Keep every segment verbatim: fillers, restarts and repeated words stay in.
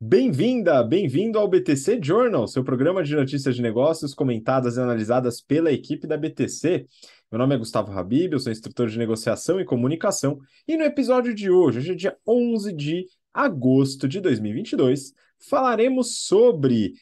Bem-vinda, bem-vindo ao B T C Journal, seu programa de notícias de negócios comentadas e analisadas pela equipe da B T C. Meu nome é Gustavo Habib, eu sou instrutor de negociação e comunicação, e no episódio de hoje, hoje é dia onze de agosto de dois mil e vinte e dois, falaremos sobre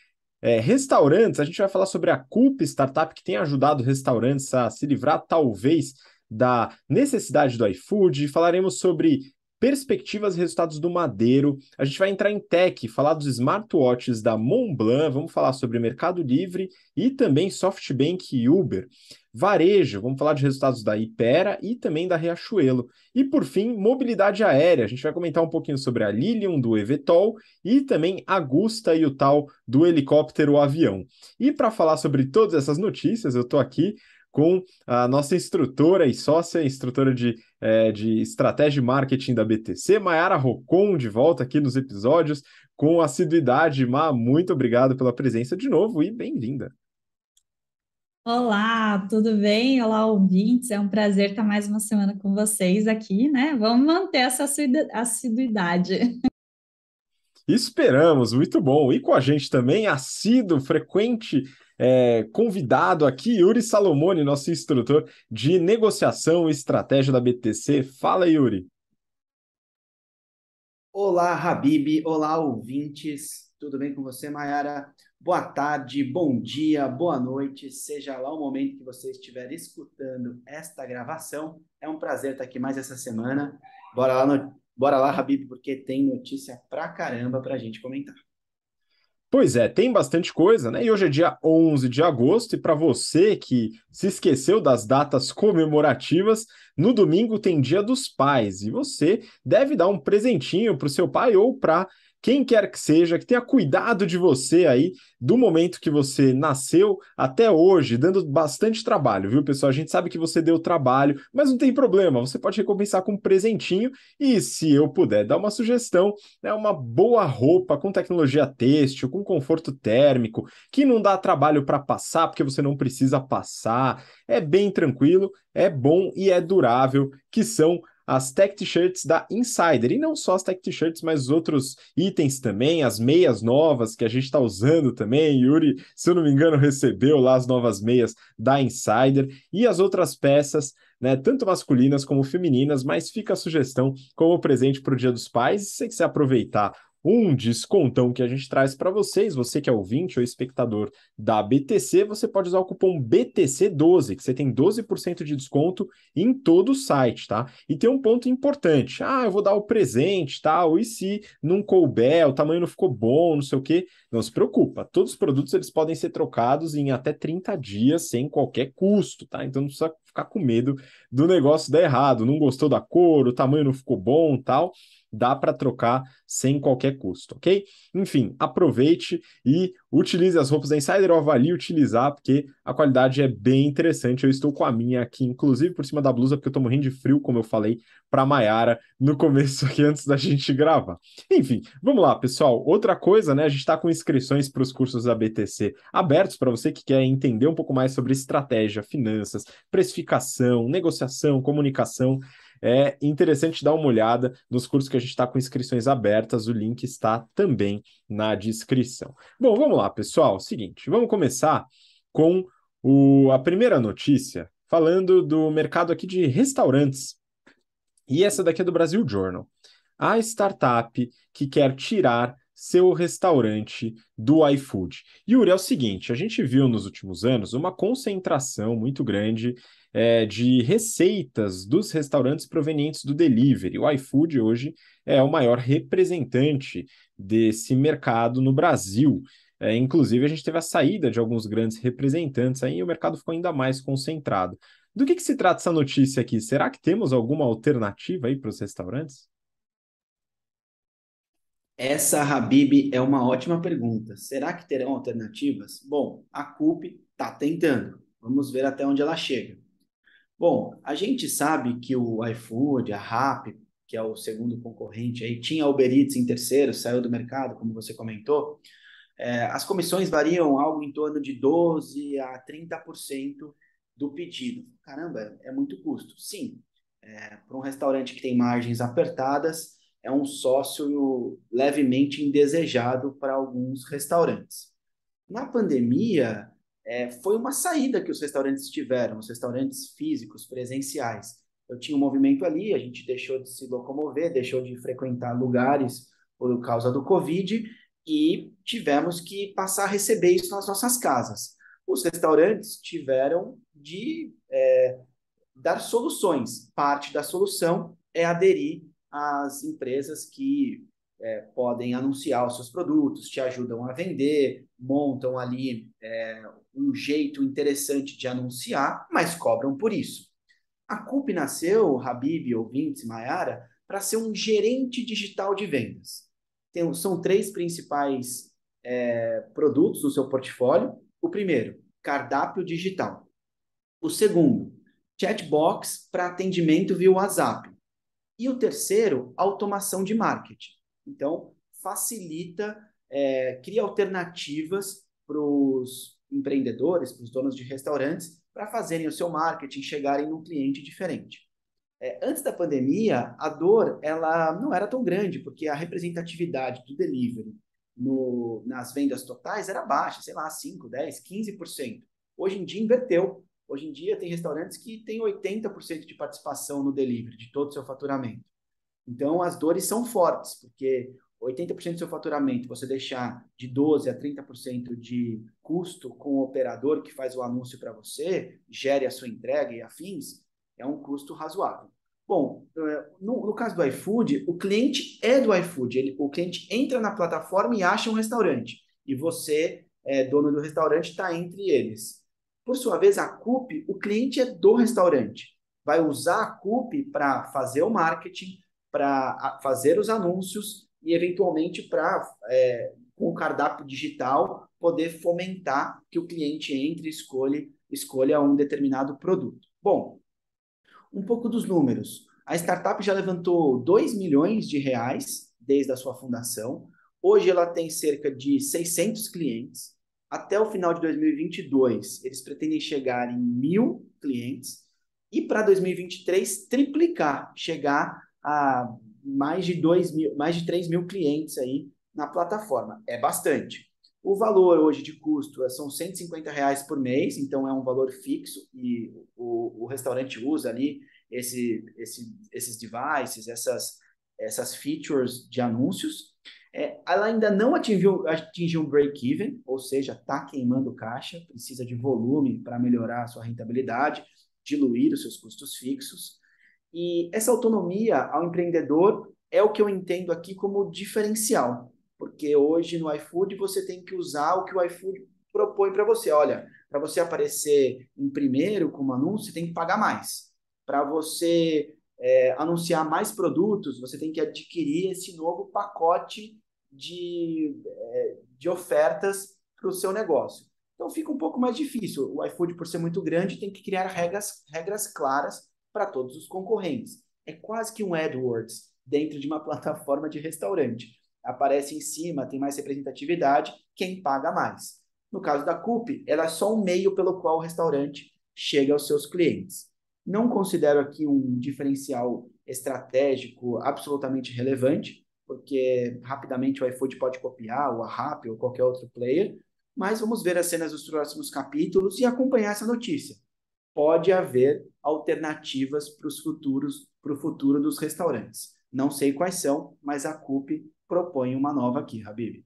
é, restaurantes. A gente vai falar sobre a C U P Startup, que tem ajudado restaurantes a se livrar, talvez, da necessidade do iFood. Falaremos sobre perspectivas e resultados do Madeiro. A gente vai entrar em tech, falar dos smartwatches da Montblanc, vamos falar sobre Mercado Livre e também SoftBank e Uber. Varejo, vamos falar de resultados da Hypera e também da Riachuelo. E, por fim, mobilidade aérea. A gente vai comentar um pouquinho sobre a Lilium do eVTOL e também Agusta e o tal do helicóptero ou avião. E para falar sobre todas essas notícias, eu estou aqui com a nossa instrutora e sócia, instrutora de, é, de estratégia e marketing da B T C, Mayara Rokon, de volta aqui nos episódios, com assiduidade. Ma, muito obrigado pela presença de novo e bem-vinda. Olá, tudo bem? Olá, ouvintes, é um prazer estar mais uma semana com vocês aqui, né? Vamos manter essa assiduidade. Esperamos, muito bom. E com a gente também, assíduo, frequente, É, convidado aqui, Yuri Salomone, nosso instrutor de negociação e estratégia da B T C. Fala, Yuri. Olá, Habib. Olá, ouvintes. Tudo bem com você, Mayara? Boa tarde, bom dia, boa noite. Seja lá o momento que você estiver escutando esta gravação. É um prazer estar aqui mais essa semana. Bora lá, no... Bora lá Habib, porque tem notícia pra caramba pra gente comentar. Pois é, tem bastante coisa, né? E hoje é dia onze de agosto, e para você que se esqueceu das datas comemorativas, no domingo tem Dia dos Pais, e você deve dar um presentinho para o seu pai ou para quem quer que seja, que tenha cuidado de você aí, do momento que você nasceu até hoje, dando bastante trabalho, viu, pessoal? A gente sabe que você deu trabalho, mas não tem problema, você pode recompensar com um presentinho e, se eu puder dar uma sugestão, né, uma boa roupa com tecnologia têxtil, com conforto térmico, que não dá trabalho para passar, porque você não precisa passar, é bem tranquilo, é bom e é durável, que são as tech t-shirts da Insider, e não só as tech t-shirts, mas outros itens também, as meias novas que a gente está usando também. Yuri, se eu não me engano, recebeu lá as novas meias da Insider, e as outras peças, né, tanto masculinas como femininas, mas fica a sugestão como presente para o Dia dos Pais. Se você quiser aproveitar um descontão que a gente traz para vocês, você que é ouvinte ou espectador da B T C, você pode usar o cupom B T C doze, que você tem doze por cento de desconto em todo o site, tá? E tem um ponto importante: ah, eu vou dar o presente, tal, e se não couber, o tamanho não ficou bom, não sei o quê, não se preocupa, todos os produtos eles podem ser trocados em até trinta dias sem qualquer custo, tá? Então não precisa ficar com medo do negócio dar errado, não gostou da cor, o tamanho não ficou bom, tal. Dá para trocar sem qualquer custo, ok? Enfim, aproveite e utilize as roupas da Insider, ou avalie utilizar, porque a qualidade é bem interessante. Eu estou com a minha aqui, inclusive, por cima da blusa, porque eu estou morrendo de frio, como eu falei para a Mayara no começo aqui, antes da gente gravar. Enfim, vamos lá, pessoal. Outra coisa, né? A gente está com inscrições para os cursos da B T C abertos para você que quer entender um pouco mais sobre estratégia, finanças, precificação, negociação, comunicação. É interessante dar uma olhada nos cursos que a gente está com inscrições abertas, o link está também na descrição. Bom, vamos lá, pessoal. Seguinte, vamos começar com o, a primeira notícia, falando do mercado aqui de restaurantes. E essa daqui é do Brasil Journal. A startup que quer tirar seu restaurante do iFood. Yuri, é o seguinte, a gente viu nos últimos anos uma concentração muito grande é, de receitas dos restaurantes provenientes do delivery. O iFood hoje é o maior representante desse mercado no Brasil. É, inclusive, a gente teve a saída de alguns grandes representantes aí, e o mercado ficou ainda mais concentrado. Do que, que se trata essa notícia aqui? Será que temos alguma alternativa aí para os restaurantes? Essa, Habib, é uma ótima pergunta. Será que terão alternativas? Bom, a C U P está tentando. Vamos ver até onde ela chega. Bom, a gente sabe que o iFood, a Rappi, que é o segundo concorrente, aí, tinha a Uber Eats em terceiro, saiu do mercado, como você comentou. É, as comissões variam algo em torno de doze por cento a trinta por cento do pedido. Caramba, é muito custo. Sim, é, para um restaurante que tem margens apertadas, é um sócio levemente indesejado para alguns restaurantes. Na pandemia, é, foi uma saída que os restaurantes tiveram, os restaurantes físicos, presenciais. Eu tinha um movimento ali, a gente deixou de se locomover, deixou de frequentar lugares por causa do Covid e tivemos que passar a receber isso nas nossas casas. Os restaurantes tiveram de é, dar soluções. Parte da solução é aderir às empresas que é, podem anunciar os seus produtos, te ajudam a vender, montam ali é, um jeito interessante de anunciar, mas cobram por isso. A C U P nasceu, Habib, ouvintes, Mayara, para ser um gerente digital de vendas. Tem, são três principais é, produtos no seu portfólio. O primeiro, cardápio digital. O segundo, chatbox para atendimento via WhatsApp. E o terceiro, automação de marketing. Então, facilita, é, cria alternativas para os empreendedores, para os donos de restaurantes, para fazerem o seu marketing, chegarem num cliente diferente. É, antes da pandemia, a dor ela não era tão grande, porque a representatividade do delivery no, nas vendas totais era baixa, sei lá, cinco, dez, quinze por cento. Hoje em dia inverteu. Hoje em dia tem restaurantes que têm oitenta por cento de participação no delivery, de todo o seu faturamento. Então, as dores são fortes, porque oitenta por cento do seu faturamento, você deixar de doze por cento a trinta por cento de custo com o operador que faz o anúncio para você, gere a sua entrega e afins, é um custo razoável. Bom, no, no caso do iFood, o cliente é do iFood. Ele, o cliente entra na plataforma e acha um restaurante. E você, é, dono do restaurante, está entre eles. Por sua vez, a C U P, o cliente é do restaurante. Vai usar a C U P para fazer o marketing, para fazer os anúncios, e eventualmente para, é, com o cardápio digital, poder fomentar que o cliente entre e escolhe, escolha um determinado produto. Bom, um pouco dos números. A startup já levantou dois milhões de reais desde a sua fundação. Hoje ela tem cerca de seiscentos clientes. Até o final de dois mil e vinte e dois, eles pretendem chegar em mil clientes. E para dois mil e vinte e três, triplicar, chegar a mais de dois mil, mais de três mil clientes aí na plataforma. É bastante. O valor hoje de custo são cento e cinquenta reais por mês, então é um valor fixo e o, o restaurante usa ali esse, esse, esses devices, essas, essas features de anúncios. É, ela ainda não atingiu, atingiu um break-even, ou seja, está queimando caixa, precisa de volume para melhorar a sua rentabilidade, diluir os seus custos fixos. E essa autonomia ao empreendedor é o que eu entendo aqui como diferencial, porque hoje no iFood você tem que usar o que o iFood propõe para você. Olha, para você aparecer em primeiro como anúncio, você tem que pagar mais. Para você é, anunciar mais produtos, você tem que adquirir esse novo pacote de, de ofertas para o seu negócio. Então fica um pouco mais difícil. O iFood, por ser muito grande, tem que criar regras, regras claras para todos os concorrentes. É quase que um AdWords dentro de uma plataforma de restaurante. Aparece em cima, tem mais representatividade, quem paga mais. No caso da C U P, ela é só um meio pelo qual o restaurante chega aos seus clientes. Não considero aqui um diferencial estratégico absolutamente relevante, porque rapidamente o iFood pode copiar, ou a Rappi, ou qualquer outro player, mas vamos ver as cenas dos próximos capítulos e acompanhar essa notícia. Pode haver alternativas para os futuros, para o futuro dos restaurantes. Não sei quais são, mas a C U P propõe uma nova aqui, Habib.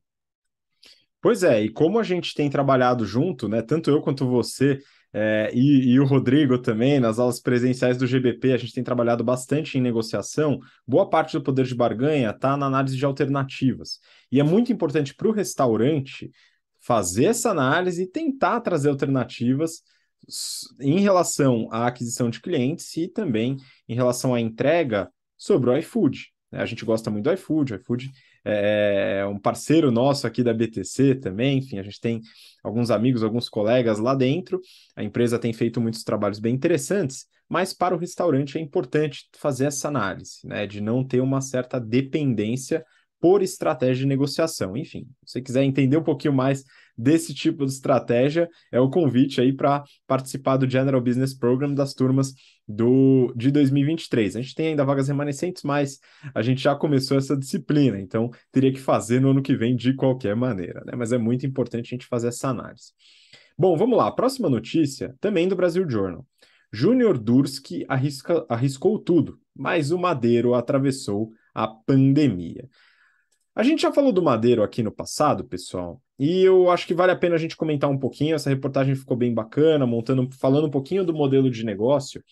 Pois é, e como a gente tem trabalhado junto, né, tanto eu quanto você é, e, e o Rodrigo também, nas aulas presenciais do G B P, a gente tem trabalhado bastante em negociação, boa parte do poder de barganha está na análise de alternativas. E é muito importante para o restaurante fazer essa análise e tentar trazer alternativas em relação à aquisição de clientes e também em relação à entrega sobre o iFood. A gente gosta muito do iFood, o iFood é um parceiro nosso aqui da B T C também, enfim, a gente tem alguns amigos, alguns colegas lá dentro, a empresa tem feito muitos trabalhos bem interessantes, mas para o restaurante é importante fazer essa análise, né, de não ter uma certa dependência por estratégia de negociação. Enfim, se você quiser entender um pouquinho mais desse tipo de estratégia, é o convite aí para participar do General Business Program das turmas do, de dois mil e vinte e três. A gente tem ainda vagas remanescentes, mas a gente já começou essa disciplina, então teria que fazer no ano que vem de qualquer maneira, né? Mas é muito importante a gente fazer essa análise. Bom, vamos lá. Próxima notícia, também do Brasil Journal. Junior Durski arrisca, arriscou tudo, mas o Madeiro atravessou a pandemia. A gente já falou do Madeiro aqui no passado, pessoal, e eu acho que vale a pena a gente comentar um pouquinho. Essa reportagem ficou bem bacana, montando, falando um pouquinho do modelo de negócio.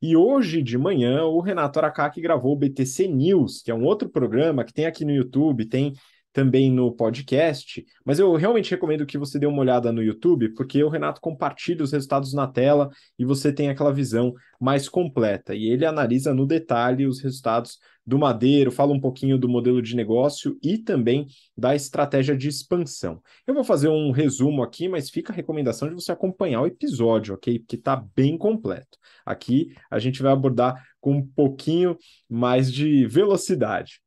E hoje de manhã, o Renato Aracaki gravou o B T C News, que é um outro programa que tem aqui no YouTube, tem também no podcast, mas eu realmente recomendo que você dê uma olhada no YouTube, porque o Renato compartilha os resultados na tela e você tem aquela visão mais completa. E ele analisa no detalhe os resultados do Madeiro, fala um pouquinho do modelo de negócio e também da estratégia de expansão. Eu vou fazer um resumo aqui, mas fica a recomendação de você acompanhar o episódio, ok? Porque está bem completo. Aqui a gente vai abordar com um pouquinho mais de velocidade.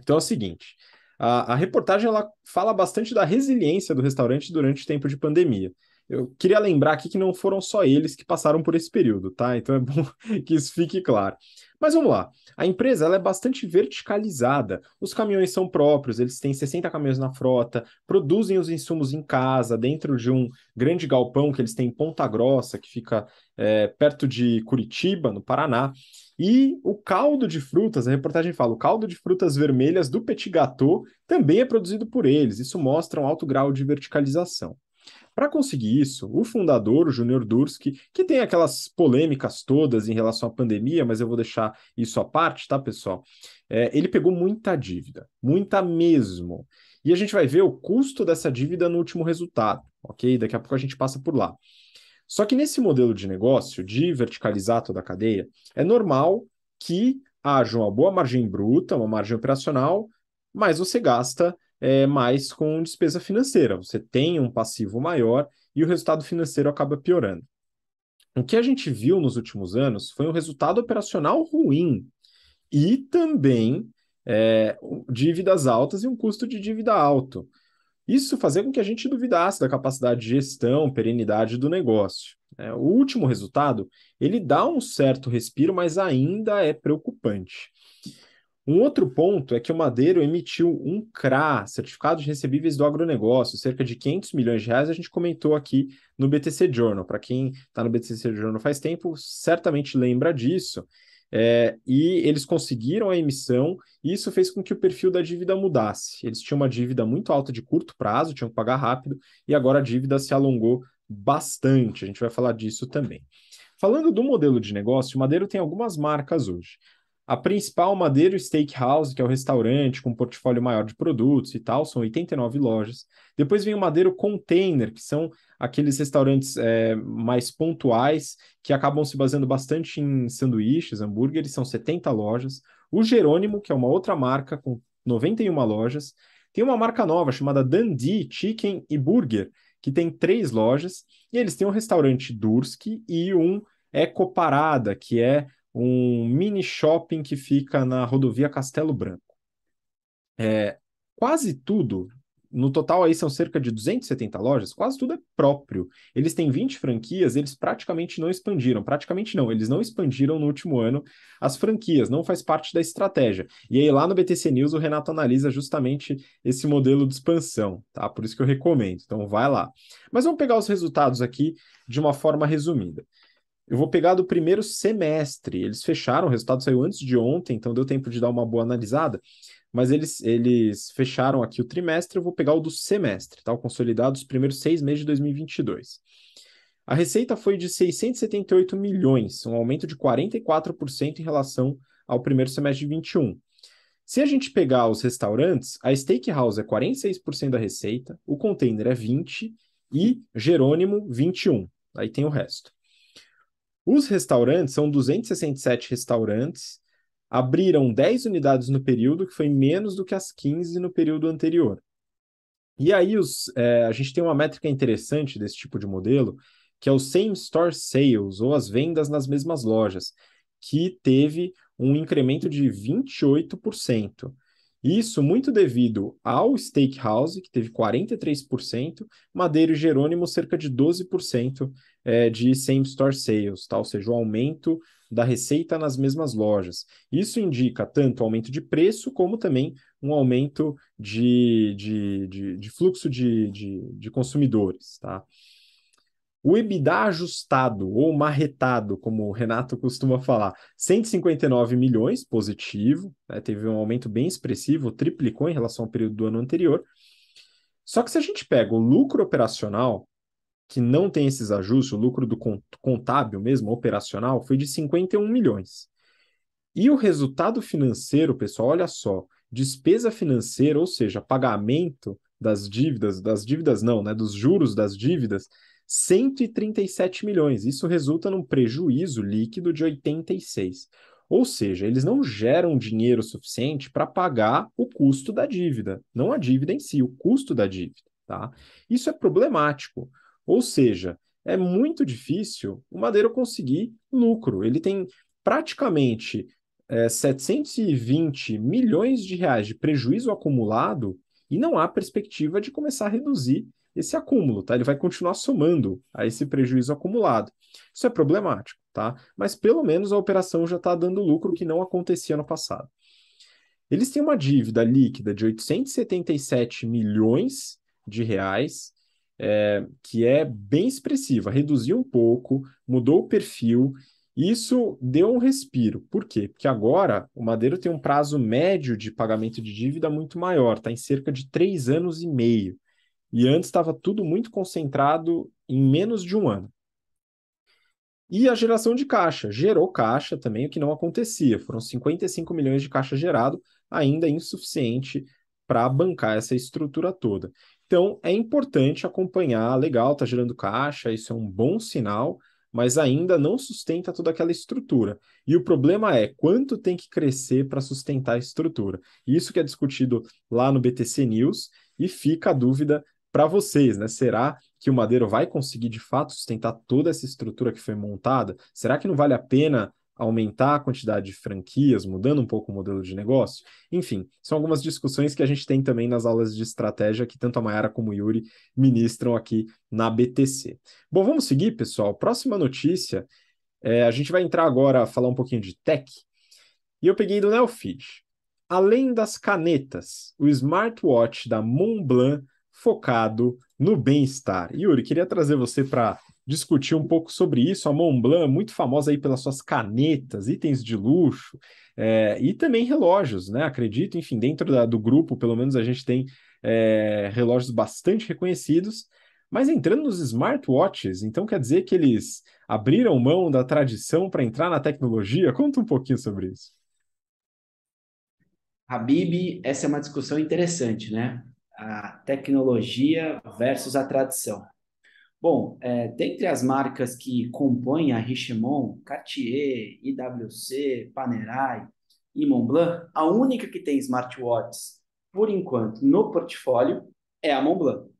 Então é o seguinte... A, a reportagem ela fala bastante da resiliência do restaurante durante o tempo de pandemia. Eu queria lembrar aqui que não foram só eles que passaram por esse período, tá? Então é bom que isso fique claro. Mas vamos lá. A empresa ela é bastante verticalizada. Os caminhões são próprios, eles têm sessenta caminhões na frota, produzem os insumos em casa, dentro de um grande galpão que eles têm em Ponta Grossa, que fica é, perto de Curitiba, no Paraná. E o caldo de frutas, a reportagem fala, o caldo de frutas vermelhas do Petit Gâteau também é produzido por eles. Isso mostra um alto grau de verticalização. Para conseguir isso, o fundador, o Junior Durski, que tem aquelas polêmicas todas em relação à pandemia, mas eu vou deixar isso à parte, tá, pessoal? É, ele pegou muita dívida, muita mesmo. E a gente vai ver o custo dessa dívida no último resultado, ok? Daqui a pouco a gente passa por lá. Só que nesse modelo de negócio, de verticalizar toda a cadeia, é normal que haja uma boa margem bruta, uma margem operacional, mas você gasta é, mais com despesa financeira. Você tem um passivo maior e o resultado financeiro acaba piorando. O que a gente viu nos últimos anos foi um resultado operacional ruim e também é, dívidas altas e um custo de dívida alto. Isso fazia com que a gente duvidasse da capacidade de gestão, perenidade do negócio. O último resultado, ele dá um certo respiro, mas ainda é preocupante. Um outro ponto é que o Madeiro emitiu um C R A, Certificado de Recebíveis do Agronegócio, cerca de quinhentos milhões de reais, a gente comentou aqui no B T C Journal. Para quem está no B T C Journal faz tempo, certamente lembra disso. É, e eles conseguiram a emissão e isso fez com que o perfil da dívida mudasse. Eles tinham uma dívida muito alta de curto prazo, tinham que pagar rápido, e agora a dívida se alongou bastante. A gente vai falar disso também. Falando do modelo de negócio, o Madeiro tem algumas marcas hoje. A principal, Madeiro Steakhouse, que é o restaurante com um portfólio maior de produtos e tal, são oitenta e nove lojas. Depois vem o Madeiro Container, que são aqueles restaurantes é, mais pontuais, que acabam se baseando bastante em sanduíches, hambúrgueres, são setenta lojas. O Jerônimo, que é uma outra marca com noventa e uma lojas. Tem uma marca nova chamada Dundee Chicken e Burger, que tem três lojas. E eles têm um restaurante Durski e um Ecoparada, que é um mini shopping que fica na rodovia Castelo Branco. É, quase tudo, no total aí são cerca de duzentas e setenta lojas, quase tudo é próprio. Eles têm vinte franquias, eles praticamente não expandiram, praticamente não, eles não expandiram no último ano as franquias, não faz parte da estratégia. E aí lá no B T C News o Renato analisa justamente esse modelo de expansão, tá? Por isso que eu recomendo, então vai lá. Mas vamos pegar os resultados aqui de uma forma resumida. Eu vou pegar do primeiro semestre, eles fecharam, o resultado saiu antes de ontem, então deu tempo de dar uma boa analisada, mas eles, eles fecharam aqui o trimestre, eu vou pegar o do semestre, tá? O consolidado dos primeiros seis meses de dois mil e vinte e dois. A receita foi de seiscentos e setenta e oito milhões, um aumento de quarenta e quatro por cento em relação ao primeiro semestre de vinte e um. Se a gente pegar os restaurantes, a Steakhouse é quarenta e seis por cento da receita, o Container é vinte por cento e Jerônimo vinte e um por cento, aí tem o resto. Os restaurantes, são duzentos e sessenta e sete restaurantes, abriram dez unidades no período, que foi menos do que as quinze no período anterior. E aí os, é, a gente tem uma métrica interessante desse tipo de modelo, que é o Same Store Sales, ou as vendas nas mesmas lojas, que teve um incremento de vinte e oito por cento. Isso muito devido ao Steakhouse, que teve quarenta e três por cento, Madeira e Jerônimo cerca de doze por cento é, de same-store sales, tá? Ou seja, o aumento da receita nas mesmas lojas. Isso indica tanto aumento de preço, como também um aumento de, de, de, de fluxo de, de, de consumidores, tá? O EBITDA ajustado ou marretado, como o Renato costuma falar, cento e cinquenta e nove milhões, positivo, né? Teve um aumento bem expressivo, triplicou em relação ao período do ano anterior. Só que se a gente pega o lucro operacional, que não tem esses ajustes, o lucro do contábil mesmo, operacional, foi de cinquenta e um milhões. E o resultado financeiro, pessoal, olha só, despesa financeira, ou seja, pagamento das dívidas, das dívidas não, né, dos juros das dívidas, cento e trinta e sete milhões. Isso resulta num prejuízo líquido de oitenta e seis. Ou seja, eles não geram dinheiro suficiente para pagar o custo da dívida, não a dívida em si, o custo da dívida, tá? Isso é problemático. Ou seja, é muito difícil o Madeiro conseguir lucro. Ele tem praticamente é, setecentos e vinte milhões de reais de prejuízo acumulado e não há perspectiva de começar a reduzir esse acúmulo, tá? Ele vai continuar somando a esse prejuízo acumulado. Isso é problemático, tá? Mas pelo menos a operação já está dando lucro, que não acontecia no passado. Eles têm uma dívida líquida de oitocentos e setenta e sete milhões de reais, é, que é bem expressiva, reduziu um pouco, mudou o perfil. Isso deu um respiro. Por quê? Porque agora o Madeiro tem um prazo médio de pagamento de dívida muito maior, está em cerca de três anos e meio. E antes estava tudo muito concentrado em menos de um ano. E a geração de caixa. Gerou caixa também, o que não acontecia. Foram cinquenta e cinco milhões de caixa gerado, ainda insuficiente para bancar essa estrutura toda. Então, é importante acompanhar. Legal, está gerando caixa, isso é um bom sinal, mas ainda não sustenta toda aquela estrutura. E o problema é quanto tem que crescer para sustentar a estrutura. Isso que é discutido lá no B T C News, e fica a dúvida para vocês, né? Será que o Madeiro vai conseguir, de fato, sustentar toda essa estrutura que foi montada? Será que não vale a pena aumentar a quantidade de franquias, mudando um pouco o modelo de negócio? Enfim, são algumas discussões que a gente tem também nas aulas de estratégia que tanto a Mayara como o Yuri ministram aqui na B T C. Bom, vamos seguir, pessoal. Próxima notícia, é, a gente vai entrar agora a falar um pouquinho de tech. E eu peguei do NeoFeed. Além das canetas, o smartwatch da Montblanc focado no bem-estar. Yuri, queria trazer você para discutir um pouco sobre isso. A Montblanc é muito famosa aí pelas suas canetas, itens de luxo é, e também relógios, né? Acredito, enfim, dentro da, do grupo, pelo menos a gente tem é, relógios bastante reconhecidos, mas entrando nos smartwatches, então quer dizer que eles abriram mão da tradição para entrar na tecnologia? Conta um pouquinho sobre isso. Habib, essa é uma discussão interessante, né? A tecnologia versus a tradição. Bom, é, dentre as marcas que compõem a Richemont, Cartier, I W C, Panerai e Montblanc, a única que tem smartwatches, por enquanto, no portfólio é a Montblanc.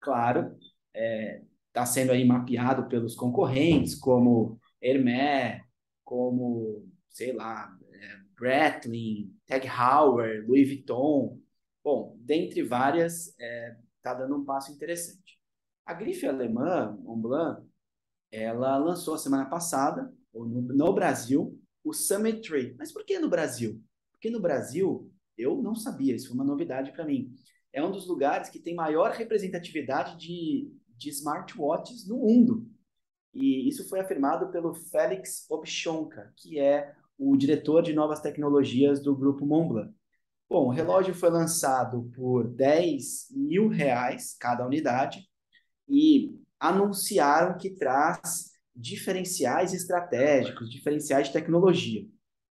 Claro, está é, sendo aí mapeado pelos concorrentes, como Hermès, como, sei lá... É, Breitling, Tag Heuer, Louis Vuitton, bom, dentre várias, está é, dando um passo interessante. A grife alemã, Montblanc, ela lançou a semana passada, ou no, no Brasil, o Summit Tree. Mas por que no Brasil? Porque no Brasil, eu não sabia, isso foi uma novidade para mim. É um dos lugares que tem maior representatividade de, de smartwatches no mundo. E isso foi afirmado pelo Félix Obchonka, que é o diretor de novas tecnologias do grupo Montblanc. Bom, o relógio foi lançado por dez mil reais cada unidade e anunciaram que traz diferenciais estratégicos, diferenciais de tecnologia.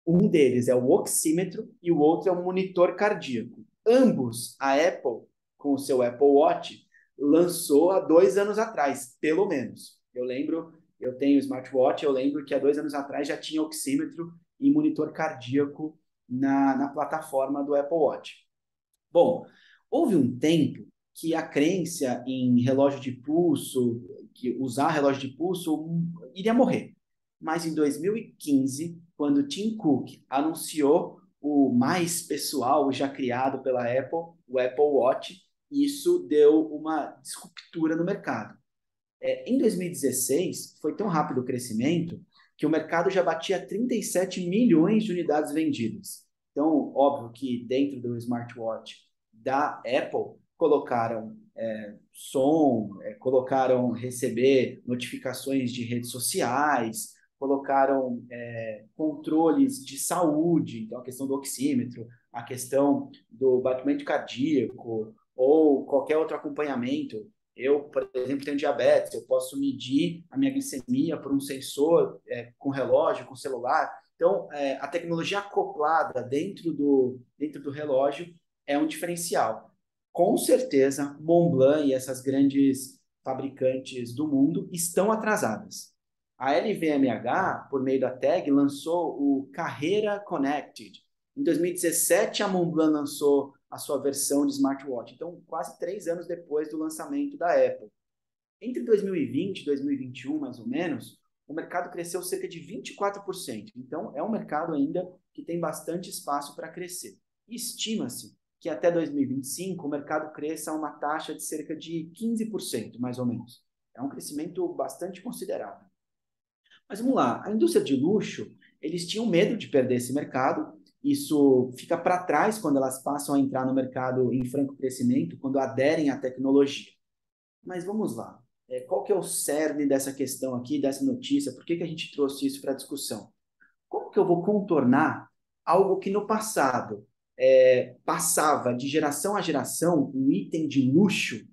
Um deles é o oxímetro e o outro é o monitor cardíaco. Ambos, a Apple, com o seu Apple Watch, lançou há dois anos atrás, pelo menos. Eu lembro, eu tenho smartwatch, eu lembro que há dois anos atrás já tinha oxímetro e monitor cardíaco na, na plataforma do Apple Watch. Bom, houve um tempo que a crença em relógio de pulso, que usar relógio de pulso, iria morrer. Mas em dois mil e quinze, quando Tim Cook anunciou o mais pessoal já criado pela Apple, o Apple Watch, e isso deu uma disruptura no mercado. É, em dois mil e dezesseis, foi tão rápido o crescimento que o mercado já batia trinta e sete milhões de unidades vendidas. Então, óbvio que dentro do smartwatch da Apple, colocaram é, som, é, colocaram receber notificações de redes sociais, colocaram é, controles de saúde, então a questão do oxímetro, a questão do batimento cardíaco ou qualquer outro acompanhamento. Eu, por exemplo, tenho diabetes, eu posso medir a minha glicemia por um sensor, é, com relógio, com celular. Então, é, a tecnologia acoplada dentro do, dentro do relógio é um diferencial. Com certeza, Montblanc e essas grandes fabricantes do mundo estão atrasadas. A L V M H, por meio da tag, lançou o Carreira Connected. Em dois mil e dezessete, a Montblanc lançou a sua versão de smartwatch. Então, quase três anos depois do lançamento da Apple. Entre dois mil e vinte e dois mil e vinte e um, mais ou menos, o mercado cresceu cerca de vinte e quatro por cento. Então, é um mercado ainda que tem bastante espaço para crescer. Estima-se que até dois mil e vinte e cinco o mercado cresça a uma taxa de cerca de quinze por cento, mais ou menos. É um crescimento bastante considerável. Mas vamos lá, a indústria de luxo, eles tinham medo de perder esse mercado. Isso fica para trás quando elas passam a entrar no mercado em franco crescimento, quando aderem à tecnologia. Mas vamos lá. Qual que é o cerne dessa questão aqui, dessa notícia? Por que que a gente trouxe isso para a discussão? Como que eu vou contornar algo que no passado é, passava de geração a geração, um item de luxo,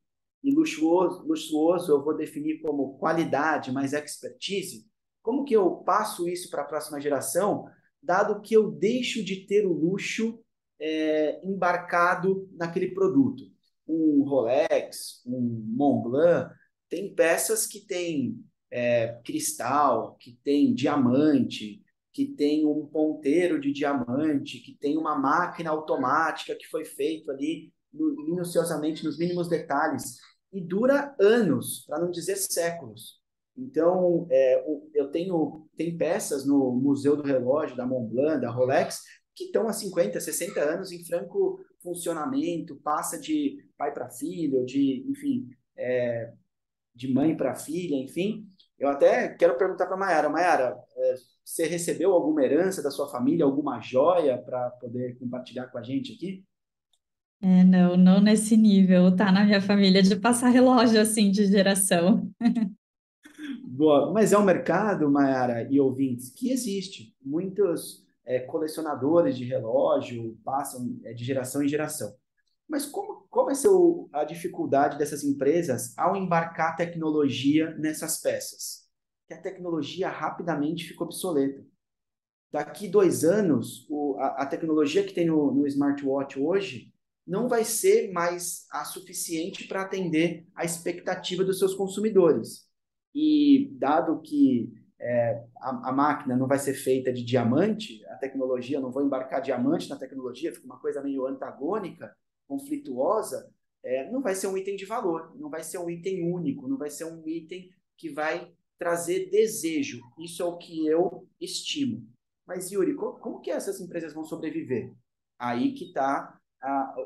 e luxuoso, luxuoso eu vou definir como qualidade mais expertise? Como que eu passo isso para a próxima geração, dado que eu deixo de ter o luxo é, embarcado naquele produto? Um Rolex, um Montblanc, tem peças que tem é, cristal, que tem diamante, que tem um ponteiro de diamante, que tem uma máquina automática que foi feito ali no, minuciosamente, nos mínimos detalhes, e dura anos, para não dizer séculos. Então, é, eu tenho tem peças no Museu do Relógio, da Montblanc, da Rolex, que estão há cinquenta, sessenta anos em franco funcionamento, passa de pai para filho, de, enfim, é, de mãe para filha, enfim. Eu até quero perguntar para a Mayara. Mayara, é, você recebeu alguma herança da sua família, alguma joia para poder compartilhar com a gente aqui? É, não, não nesse nível, tá na minha família, de passar relógio assim de geração. Boa. Mas é um mercado, Mayara e ouvintes, que existe. Muitos é, colecionadores de relógio passam é, de geração em geração. Mas como, como é seu, a dificuldade dessas empresas ao embarcar tecnologia nessas peças? Que a tecnologia rapidamente ficou obsoleta. Daqui dois anos, o, a, a tecnologia que tem no, no smartwatch hoje não vai ser mais a suficiente para atender a expectativa dos seus consumidores. E dado que é, a, a máquina não vai ser feita de diamante, a tecnologia, eu não vou embarcar diamante na tecnologia, fica uma coisa meio antagônica, conflituosa, é, não vai ser um item de valor, não vai ser um item único, não vai ser um item que vai trazer desejo. Isso é o que eu estimo. Mas, Yuri, como, como que essas empresas vão sobreviver? Aí que está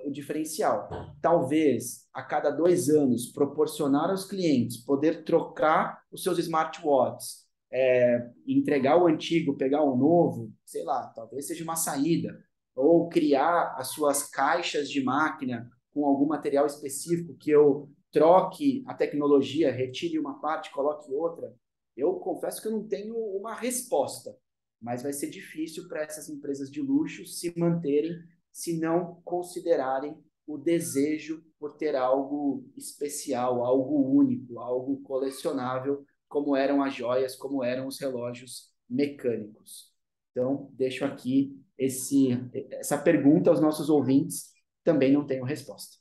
o diferencial. Talvez a cada dois anos proporcionar aos clientes poder trocar os seus smartwatches, é, entregar o antigo, pegar o novo, sei lá, talvez seja uma saída, ou criar as suas caixas de máquina com algum material específico que eu troque a tecnologia, retire uma parte, coloque outra. Eu confesso que eu não tenho uma resposta, mas vai ser difícil para essas empresas de luxo se manterem se não considerarem o desejo por ter algo especial, algo único, algo colecionável, como eram as joias, como eram os relógios mecânicos. Então, deixo aqui esse, essa pergunta aos nossos ouvintes, também não tenho resposta.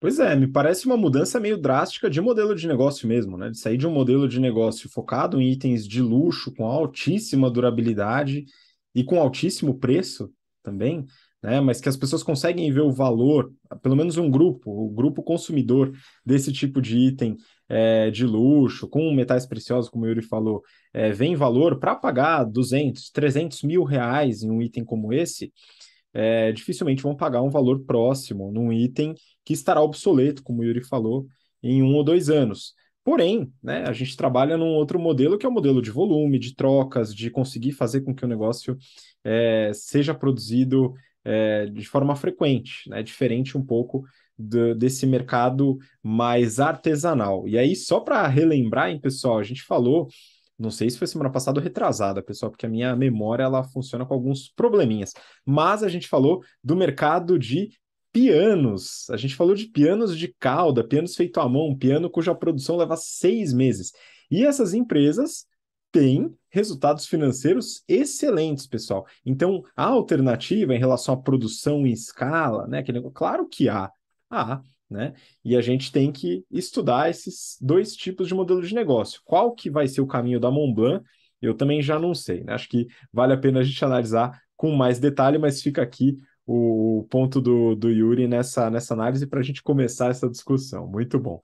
Pois é, me parece uma mudança meio drástica de modelo de negócio mesmo, né? De sair de um modelo de negócio focado em itens de luxo, com altíssima durabilidade, e com altíssimo preço também, né? Mas que as pessoas conseguem ver o valor, pelo menos um grupo, o grupo consumidor desse tipo de item é, de luxo, com metais preciosos, como o Yuri falou, é, vem valor para pagar duzentos, trezentos mil reais em um item como esse, é, dificilmente vão pagar um valor próximo num item que estará obsoleto, como o Yuri falou, em um ou dois anos. Porém, né, a gente trabalha num outro modelo, que é o modelo de volume, de trocas, de conseguir fazer com que o negócio é, seja produzido é, de forma frequente, né, diferente um pouco do, desse mercado mais artesanal. E aí, só para relembrar, hein, pessoal, a gente falou, não sei se foi semana passada ou retrasada, pessoal, porque a minha memória ela funciona com alguns probleminhas, mas a gente falou do mercado de pianos, a gente falou de pianos de cauda, pianos feito à mão, piano cuja produção leva seis meses. E essas empresas têm resultados financeiros excelentes, pessoal. Então, a alternativa em relação à produção em escala, né? Que, claro que há, há, né? E a gente tem que estudar esses dois tipos de modelo de negócio. Qual que vai ser o caminho da Montblanc? Eu também já não sei, né? Acho que vale a pena a gente analisar com mais detalhe, mas fica aqui o ponto do, do Yuri nessa, nessa análise para a gente começar essa discussão. Muito bom.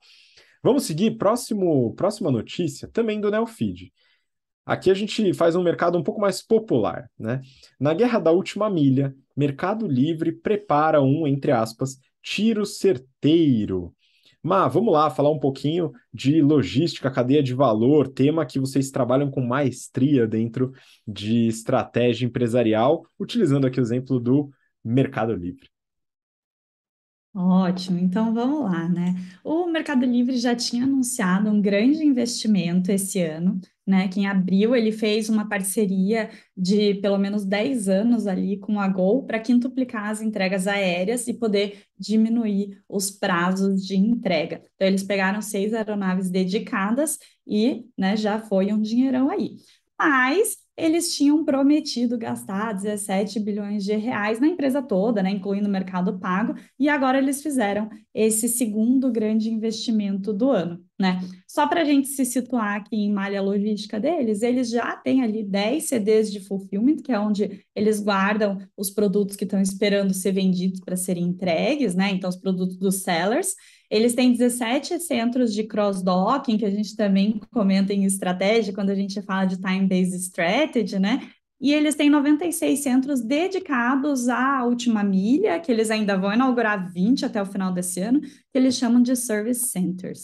Vamos seguir. Próximo, próxima notícia, também do NeoFeed. Aqui a gente faz um mercado um pouco mais popular, né? Na guerra da última milha, Mercado Livre prepara um, entre aspas, tiro certeiro. Mas vamos lá falar um pouquinho de logística, cadeia de valor, tema que vocês trabalham com maestria dentro de estratégia empresarial, utilizando aqui o exemplo do Mercado Livre. Ótimo, então vamos lá, né? O Mercado Livre já tinha anunciado um grande investimento esse ano, né? Que em abril ele fez uma parceria de pelo menos dez anos ali com a Gol para quintuplicar as entregas aéreas e poder diminuir os prazos de entrega. Então eles pegaram seis aeronaves dedicadas e, né, já foi um dinheirão aí. Mas eles tinham prometido gastar dezessete bilhões de reais na empresa toda, né, incluindo o Mercado Pago, e agora eles fizeram esse segundo grande investimento do ano, né? Só para a gente se situar aqui em malha logística deles, eles já têm ali dez C Ds de fulfillment, que é onde eles guardam os produtos que estão esperando ser vendidos para serem entregues, né? Então, os produtos dos sellers. Eles têm dezessete centros de cross-docking, que a gente também comenta em estratégia, quando a gente fala de time-based strategy, né? E eles têm noventa e seis centros dedicados à última milha, que eles ainda vão inaugurar vinte até o final desse ano, que eles chamam de service centers.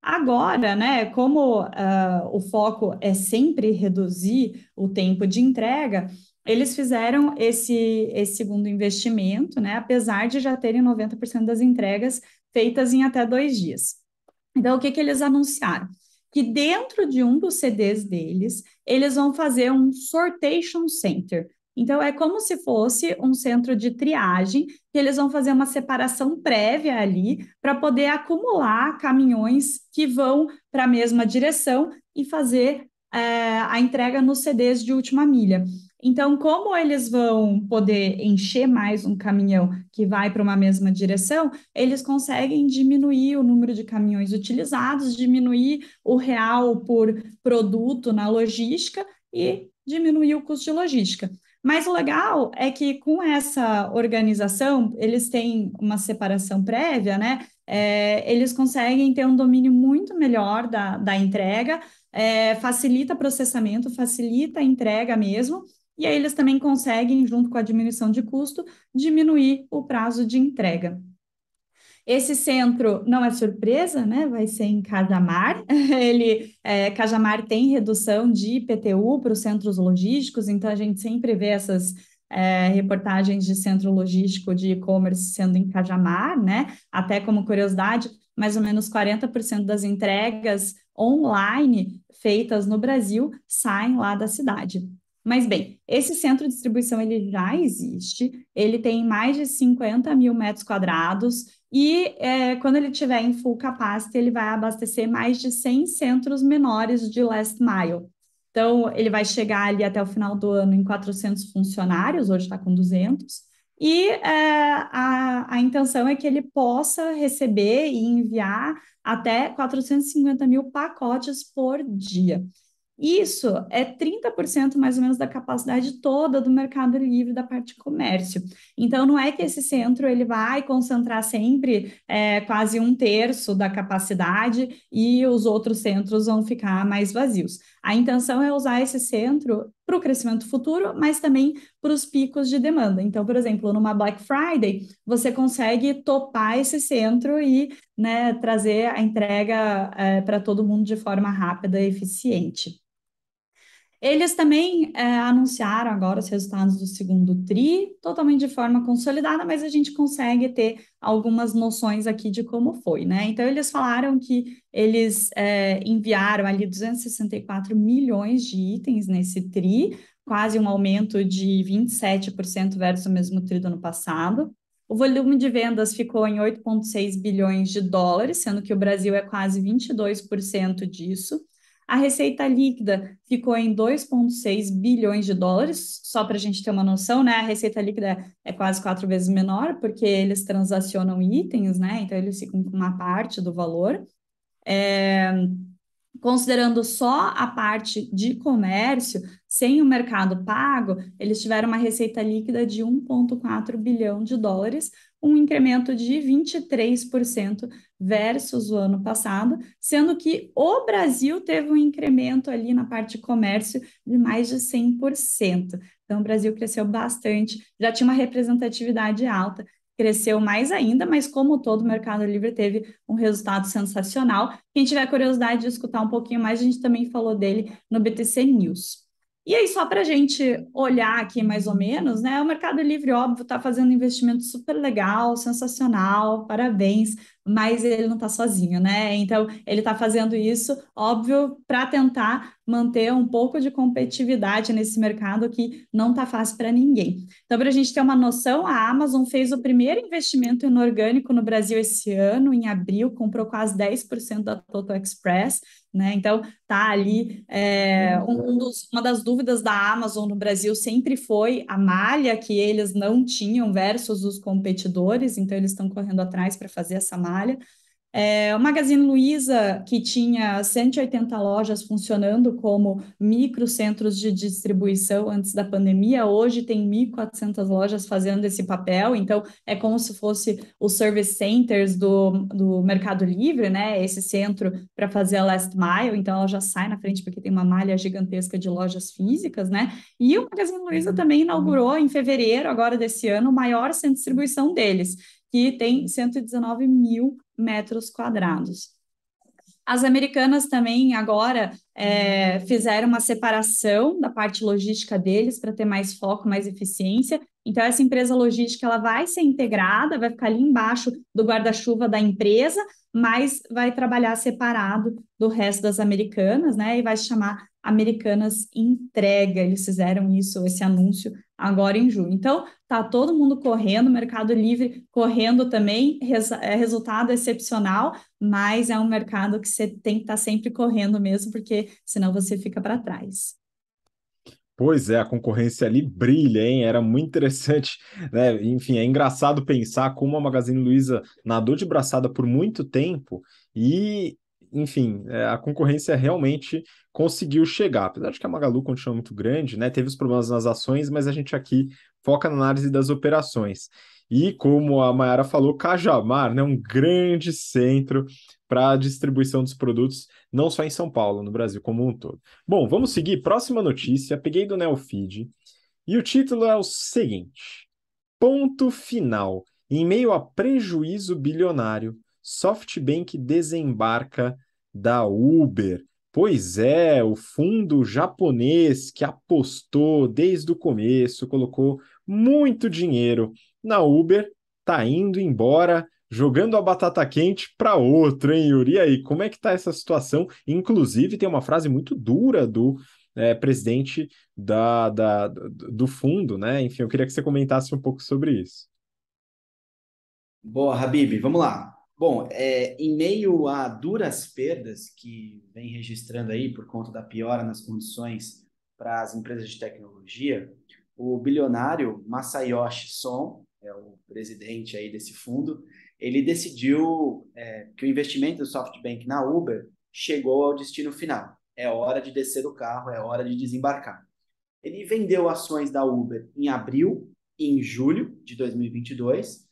Agora, né, como uh, o foco é sempre reduzir o tempo de entrega, eles fizeram esse, esse segundo investimento, né, apesar de já terem noventa por cento das entregas feitas em até dois dias. Então, o que, que eles anunciaram? Que dentro de um dos C Ds deles, eles vão fazer um sortation center. Então, é como se fosse um centro de triagem, que eles vão fazer uma separação prévia ali para poder acumular caminhões que vão para a mesma direção e fazer é, a entrega nos C Ds de última milha. Então, como eles vão poder encher mais um caminhão que vai para uma mesma direção, eles conseguem diminuir o número de caminhões utilizados, diminuir o real por produto na logística e diminuir o custo de logística. Mas o legal é que com essa organização, eles têm uma separação prévia, né? É, eles conseguem ter um domínio muito melhor da, da entrega, é, facilita processamento, facilita a entrega mesmo. E aí eles também conseguem, junto com a diminuição de custo, diminuir o prazo de entrega. Esse centro não é surpresa, né? Vai ser em Cajamar. Ele, é, Cajamar tem redução de I P T U para os centros logísticos, então a gente sempre vê essas é, reportagens de centro logístico de e-commerce sendo em Cajamar, né? Até como curiosidade, mais ou menos quarenta por cento das entregas online feitas no Brasil saem lá da cidade. Mas, bem, esse centro de distribuição ele já existe, ele tem mais de cinquenta mil metros quadrados e é, quando ele estiver em full capacity, ele vai abastecer mais de cem centros menores de last mile. Então, ele vai chegar ali até o final do ano em quatrocentos funcionários, hoje está com duzentos, e é, a, a intenção é que ele possa receber e enviar até quatrocentos e cinquenta mil pacotes por dia. Isso é trinta por cento mais ou menos da capacidade toda do Mercado Livre da parte de comércio. Então, não é que esse centro ele vai concentrar sempre é, quase um terço da capacidade e os outros centros vão ficar mais vazios. A intenção é usar esse centro para o crescimento futuro, mas também para os picos de demanda. Então, por exemplo, numa Black Friday, você consegue topar esse centro e né, trazer a entrega é, para todo mundo de forma rápida e eficiente. Eles também é, anunciaram agora os resultados do segundo tri, totalmente de forma consolidada, mas a gente consegue ter algumas noções aqui de como foi, né? Então, eles falaram que eles é, enviaram ali duzentos e sessenta e quatro milhões de itens nesse tri, quase um aumento de vinte e sete por cento versus o mesmo tri do ano passado. O volume de vendas ficou em oito vírgula seis bilhões de dólares, sendo que o Brasil é quase vinte e dois por cento disso. A receita líquida ficou em dois vírgula seis bilhões de dólares, só para a gente ter uma noção, né? A receita líquida é quase quatro vezes menor, porque eles transacionam itens, né? Então, eles ficam com uma parte do valor. É... Considerando só a parte de comércio, sem o mercado pago, eles tiveram uma receita líquida de um vírgula quatro bilhão de dólares, um incremento de vinte e três por cento versus o ano passado, sendo que o Brasil teve um incremento ali na parte de comércio de mais de cem por cento. Então, o Brasil cresceu bastante, já tinha uma representatividade alta, cresceu mais ainda, mas como todo o Mercado Livre teve um resultado sensacional. Quem tiver curiosidade de escutar um pouquinho mais, a gente também falou dele no B T C News. E aí, só para a gente olhar aqui mais ou menos, né? O Mercado Livre, óbvio, está fazendo um investimento super legal, sensacional, parabéns, mas ele não está sozinho, né? Então, ele está fazendo isso, óbvio, para tentar manter um pouco de competitividade nesse mercado que não está fácil para ninguém. Então, para a gente ter uma noção, a Amazon fez o primeiro investimento inorgânico no Brasil esse ano, em abril, comprou quase dez por cento da Total Express, né? Então, tá ali, é, um dos, uma das dúvidas da Amazon no Brasil sempre foi a malha que eles não tinham versus os competidores, então eles estão correndo atrás para fazer essa malha. É, o Magazine Luiza, que tinha cento e oitenta lojas funcionando como microcentros de distribuição antes da pandemia, hoje tem mil e quatrocentas lojas fazendo esse papel, então é como se fosse os service centers do, do Mercado Livre, né? Esse centro para fazer a last mile, então ela já sai na frente porque tem uma malha gigantesca de lojas físicas, né? E o Magazine Luiza também inaugurou em fevereiro agora desse ano o maior centro de distribuição deles, que tem cento e dezenove mil metros quadrados. As Americanas também agora é, fizeram uma separação da parte logística deles para ter mais foco, mais eficiência. Então, essa empresa logística ela vai ser integrada, vai ficar ali embaixo do guarda-chuva da empresa, mas vai trabalhar separado do resto das Americanas, né? E vai se chamar Americanas Entrega. Eles fizeram isso, esse anúncio agora em junho. Então, tá todo mundo correndo, Mercado Livre correndo também, res, é resultado excepcional, mas é um mercado que você tem que estar tá sempre correndo mesmo, porque senão você fica para trás. Pois é, a concorrência ali brilha, hein? Era muito interessante, né? Enfim, é engraçado pensar como a Magazine Luiza nadou de braçada por muito tempo e, enfim, a concorrência realmente conseguiu chegar, apesar de que a Magalu continua muito grande, né? Teve os problemas nas ações, mas a gente aqui foca na análise das operações. E como a Mayara falou, Cajamar, né? Um grande centro para a distribuição dos produtos, não só em São Paulo, no Brasil como um todo. Bom, vamos seguir. Próxima notícia, peguei do NeoFeed, e o título é o seguinte: ponto final. Em meio a prejuízo bilionário, SoftBank desembarca da Uber. Pois é, o fundo japonês que apostou desde o começo, colocou muito dinheiro na Uber, tá indo embora, jogando a batata quente para outro, hein, Yuri? E aí, como é que tá essa situação? Inclusive, tem uma frase muito dura do é, presidente da, da, do fundo, né? Enfim, eu queria que você comentasse um pouco sobre isso. Boa, Habib, vamos lá. Bom, é, em meio a duras perdas que vem registrando aí por conta da piora nas condições para as empresas de tecnologia, o bilionário Masayoshi Son, é o presidente aí desse fundo, ele decidiu é, que o investimento do SoftBank na Uber chegou ao destino final. é hora de descer do carro, é hora de desembarcar. Ele vendeu ações da Uber em abril e em julho de dois mil e vinte e dois,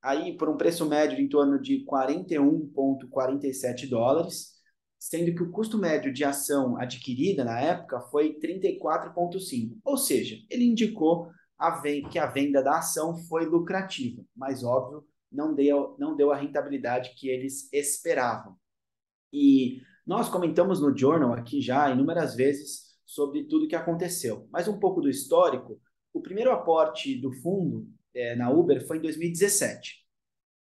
aí por um preço médio em torno de quarenta e um vírgula quarenta e sete dólares, sendo que o custo médio de ação adquirida na época foi trinta e quatro vírgula cinco. Ou seja, ele indicou a venda, que a venda da ação foi lucrativa, mas óbvio, não deu, não deu a rentabilidade que eles esperavam. E nós comentamos no Journal aqui já inúmeras vezes sobre tudo que aconteceu. Mas um pouco do histórico, o primeiro aporte do fundo é, na Uber foi em dois mil e dezessete.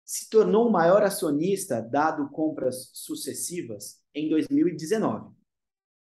Se tornou o maior acionista, dado compras sucessivas, em dois mil e dezenove.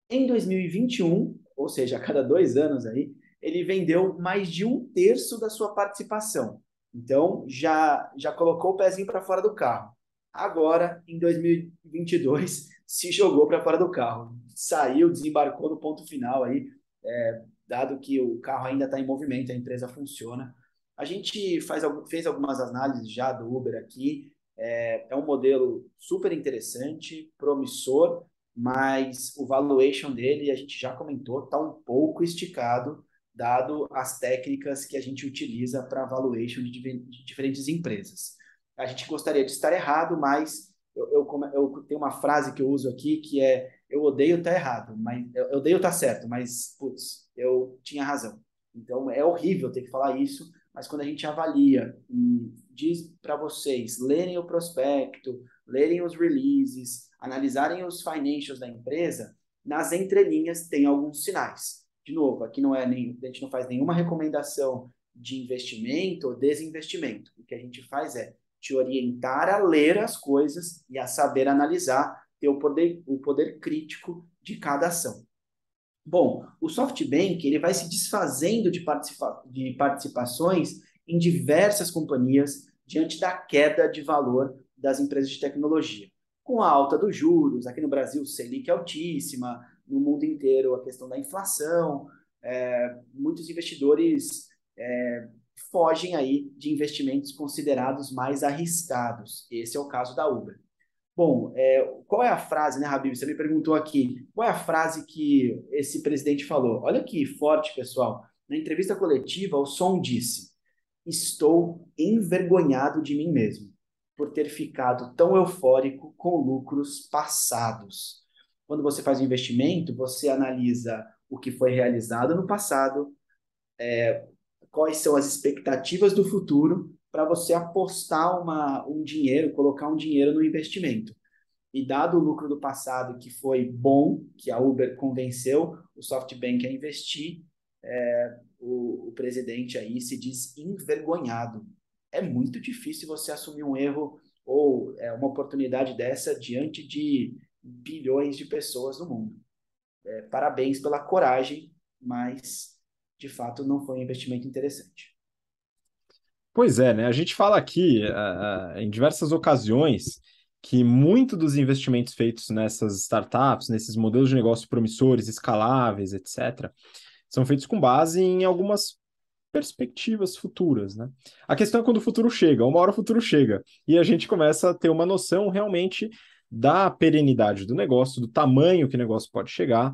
Em dois mil e vinte e um, ou seja, a cada dois anos, aí, ele vendeu mais de um terço da sua participação. Então, já, já colocou o pezinho para fora do carro. Agora, em dois mil e vinte e dois, se jogou para fora do carro. Saiu, desembarcou no ponto final, aí, é, dado que o carro ainda está em movimento, a empresa funciona. A gente faz, fez algumas análises já do Uber aqui. É, é um modelo super interessante, promissor, mas o valuation dele, a gente já comentou, está um pouco esticado, dado as técnicas que a gente utiliza para valuation de, de diferentes empresas. A gente gostaria de estar errado, mas eu, eu, eu tenho uma frase que eu uso aqui que é: eu odeio estar errado, mas eu odeio estar certo, mas putz, eu tinha razão. Então é horrível ter que falar isso, mas quando a gente avalia e diz para vocês lerem o prospecto, lerem os releases, analisarem os financials da empresa, nas entrelinhas tem alguns sinais. De novo, aqui não é nem, a gente não faz nenhuma recomendação de investimento ou desinvestimento. O que a gente faz é te orientar a ler as coisas e a saber analisar, ter o poder, o poder crítico de cada ação. Bom, o SoftBank ele vai se desfazendo de, participa- de participações em diversas companhias diante da queda de valor das empresas de tecnologia. Com a alta dos juros, aqui no Brasil, Selic é altíssima, no mundo inteiro a questão da inflação, é, muitos investidores é, fogem aí de investimentos considerados mais arriscados. Esse é o caso da Uber. Bom, é, qual é a frase, né, Habib? Você me perguntou aqui, qual é a frase que esse presidente falou? Olha que forte, pessoal. Na entrevista coletiva, o Som disse: estou envergonhado de mim mesmo por ter ficado tão eufórico com lucros passados. Quando você faz um investimento, você analisa o que foi realizado no passado, é, quais são as expectativas do futuro para você apostar uma, um dinheiro, colocar um dinheiro no investimento. E dado o lucro do passado que foi bom, que a Uber convenceu o SoftBank a investir, é, o, o presidente aí se diz envergonhado. É muito difícil você assumir um erro ou é, uma oportunidade dessa diante de bilhões de pessoas no mundo. É, parabéns pela coragem, mas de fato não foi um investimento interessante. Pois é, né? A gente fala aqui uh, em diversas ocasiões que muito dos investimentos feitos nessas startups, nesses modelos de negócio promissores, escaláveis, etcétera, são feitos com base em algumas perspectivas futuras, né? A questão é quando o futuro chega, uma hora o futuro chega, e a gente começa a ter uma noção realmente da perenidade do negócio, do tamanho que o negócio pode chegar,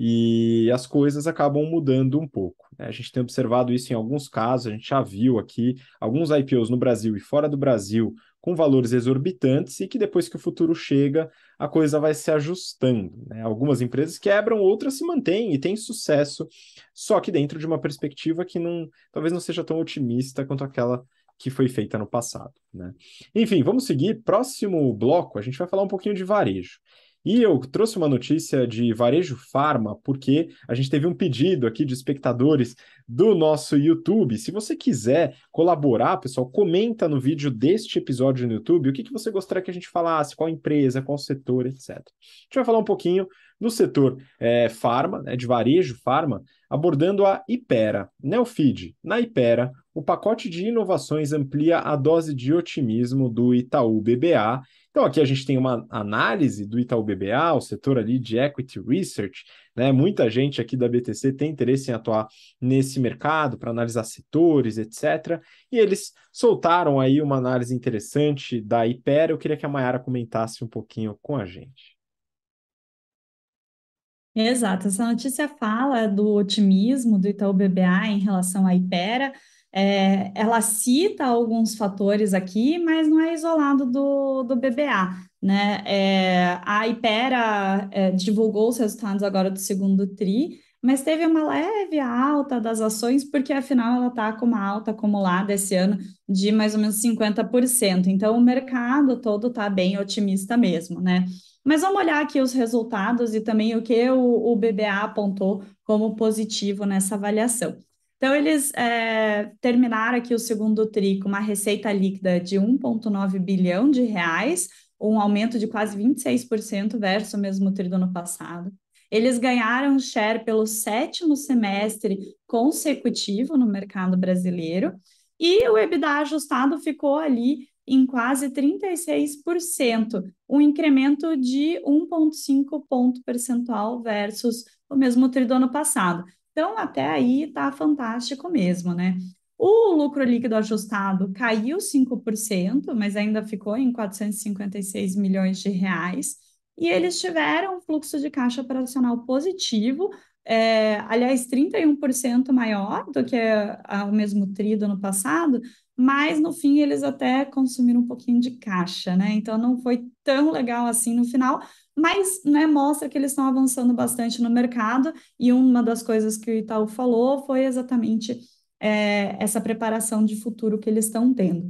e as coisas acabam mudando um pouco, né? A gente tem observado isso em alguns casos, a gente já viu aqui alguns I P Os no Brasil e fora do Brasil com valores exorbitantes e que depois que o futuro chega, a coisa vai se ajustando, né? Algumas empresas quebram, outras se mantêm e têm sucesso, só que dentro de uma perspectiva que não, talvez não seja tão otimista quanto aquela que foi feita no passado, né? Enfim, vamos seguir. Próximo bloco, a gente vai falar um pouquinho de varejo. E eu trouxe uma notícia de varejo farma, porque a gente teve um pedido aqui de espectadores do nosso YouTube. Se você quiser colaborar, pessoal, comenta no vídeo deste episódio no YouTube o que, que você gostaria que a gente falasse, qual empresa, qual setor, etcétera. A gente vai falar um pouquinho no setor é, farma, né, de varejo farma, abordando a Hypera, NeoFeed. Na Hypera, o pacote de inovações amplia a dose de otimismo do Itaú B B A. Então, aqui a gente tem uma análise do Itaú B B A, o setor ali de Equity Research, né? Muita gente aqui da B T C tem interesse em atuar nesse mercado para analisar setores, etcétera. E eles soltaram aí uma análise interessante da Hypera. Eu queria que a Mayara comentasse um pouquinho com a gente. Exato, essa notícia fala do otimismo do Itaú B B A em relação à Hypera. É, ela cita alguns fatores aqui, mas não é isolado do, do B B A, né? É, a Hypera é, divulgou os resultados agora do segundo TRI, mas teve uma leve alta das ações, porque afinal ela está com uma alta acumulada esse ano de mais ou menos cinquenta por cento. Então o mercado todo está bem otimista mesmo, né? Mas vamos olhar aqui os resultados e também o que o, o B B A apontou como positivo nessa avaliação. Então, eles é, terminaram aqui o segundo TRI com uma receita líquida de um vírgula nove bilhão de reais, um aumento de quase vinte e seis por cento versus o mesmo TRI do ano passado. Eles ganharam share pelo sétimo semestre consecutivo no mercado brasileiro e o EBITDA ajustado ficou ali em quase trinta e seis por cento, um incremento de um vírgula cinco ponto percentual versus o mesmo TRI do ano passado. Então, até aí está fantástico mesmo, né? O lucro líquido ajustado caiu cinco por cento, mas ainda ficou em quatrocentos e cinquenta e seis milhões de reais, e eles tiveram um fluxo de caixa operacional positivo, é, aliás, trinta e um por cento maior do que o mesmo TRI do ano passado, mas no fim eles até consumiram um pouquinho de caixa, né? Então não foi tão legal assim no final, mas né, mostra que eles estão avançando bastante no mercado, e uma das coisas que o Itaú falou foi exatamente é, essa preparação de futuro que eles estão tendo.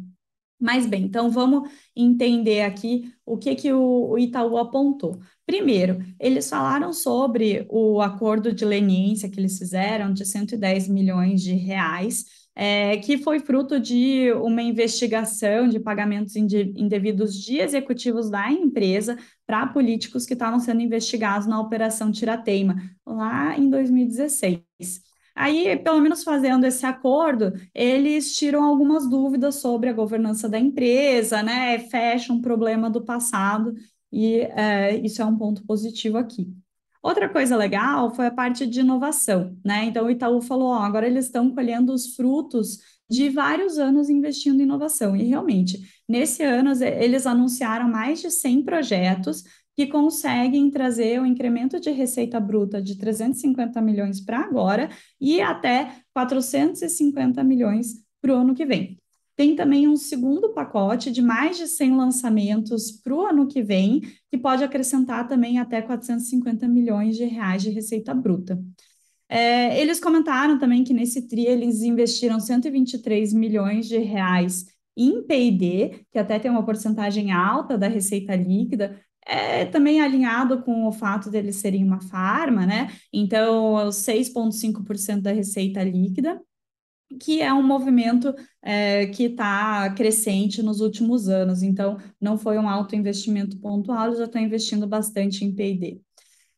Mas bem, então vamos entender aqui o que, que o Itaú apontou. Primeiro, eles falaram sobre o acordo de leniência que eles fizeram de cento e dez milhões de reais, É, que foi fruto de uma investigação de pagamentos indevidos de executivos da empresa para políticos que estavam sendo investigados na Operação Tirateima, lá em dois mil e dezesseis. Aí, pelo menos fazendo esse acordo, eles tiram algumas dúvidas sobre a governança da empresa, né? Fecha um problema do passado, e é, isso é um ponto positivo aqui. Outra coisa legal foi a parte de inovação, né? Então o Itaú falou, ó, agora eles estão colhendo os frutos de vários anos investindo em inovação, e realmente, nesse ano eles anunciaram mais de cem projetos que conseguem trazer um incremento de receita bruta de trezentos e cinquenta milhões para agora e até quatrocentos e cinquenta milhões para o ano que vem. Tem também um segundo pacote de mais de cem lançamentos para o ano que vem, que pode acrescentar também até quatrocentos e cinquenta milhões de reais de receita bruta. É, eles comentaram também que nesse TRI eles investiram cento e vinte e três milhões de reais em P e D, que até tem uma porcentagem alta da receita líquida, é também alinhado com o fato deles serem uma farma, né? Então, seis vírgula cinco por cento da receita líquida, que é um movimento é, que está crescente nos últimos anos. Então, não foi um alto investimento pontual, já está investindo bastante em P e D.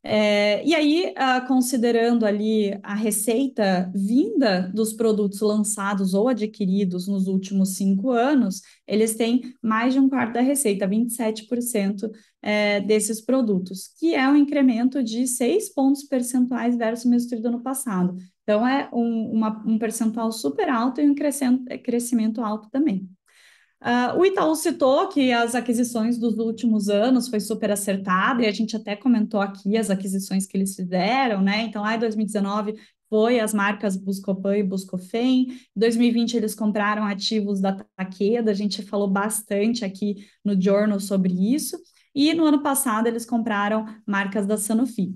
É, e aí, uh, considerando ali a receita vinda dos produtos lançados ou adquiridos nos últimos cinco anos, eles têm mais de um quarto da receita, vinte e sete por cento é, desses produtos, que é um incremento de seis pontos percentuais versus o mesmo TRI do ano passado. Então, é um, uma, um percentual super alto e um crescimento alto também. Uh, o Itaú citou que as aquisições dos últimos anos foi super acertada, e a gente até comentou aqui as aquisições que eles fizeram, né? Então, lá em dois mil e dezenove foi as marcas Buscopan e Buscofem, em dois mil e vinte eles compraram ativos da Takeda, a gente falou bastante aqui no Journal sobre isso, e no ano passado eles compraram marcas da Sanofi.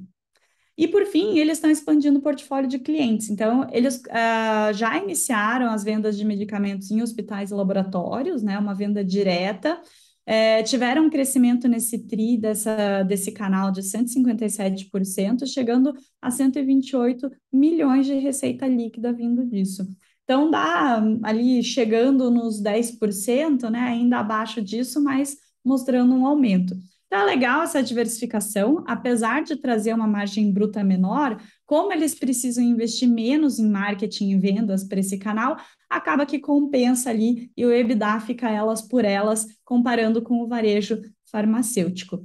E, por fim, eles estão expandindo o portfólio de clientes. Então, eles uh, já iniciaram as vendas de medicamentos em hospitais e laboratórios, né? Uma venda direta. É, tiveram um crescimento nesse TRI dessa, desse canal de cento e cinquenta e sete por cento, chegando a cento e vinte e oito milhões de receita líquida vindo disso. Então, dá ali chegando nos dez por cento, né? Ainda abaixo disso, mas mostrando um aumento. Tá legal essa diversificação, apesar de trazer uma margem bruta menor, como eles precisam investir menos em marketing e vendas para esse canal, acaba que compensa ali e o EBITDA fica elas por elas, comparando com o varejo farmacêutico.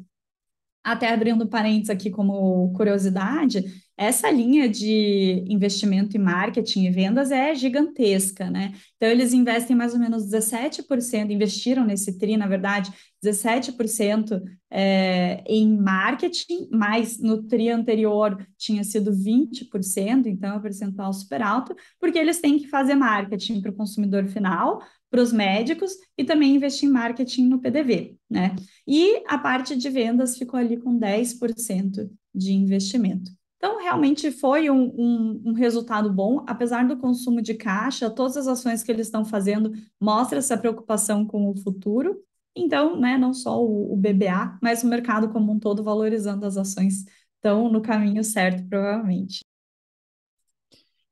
Até abrindo parênteses aqui como curiosidade, essa linha de investimento em marketing e vendas é gigantesca, né? Então, eles investem mais ou menos dezessete por cento, investiram nesse TRI, na verdade, dezessete por cento é, em marketing, mas no TRI anterior tinha sido vinte por cento, então é um percentual super alto, porque eles têm que fazer marketing para o consumidor final, para os médicos e também investir em marketing no P D V, né? E a parte de vendas ficou ali com dez por cento de investimento. Então, realmente foi um, um, um resultado bom, apesar do consumo de caixa, todas as ações que eles estão fazendo mostram essa preocupação com o futuro. Então, né, não só o, o B B A, mas o mercado como um todo valorizando as ações estão no caminho certo, provavelmente.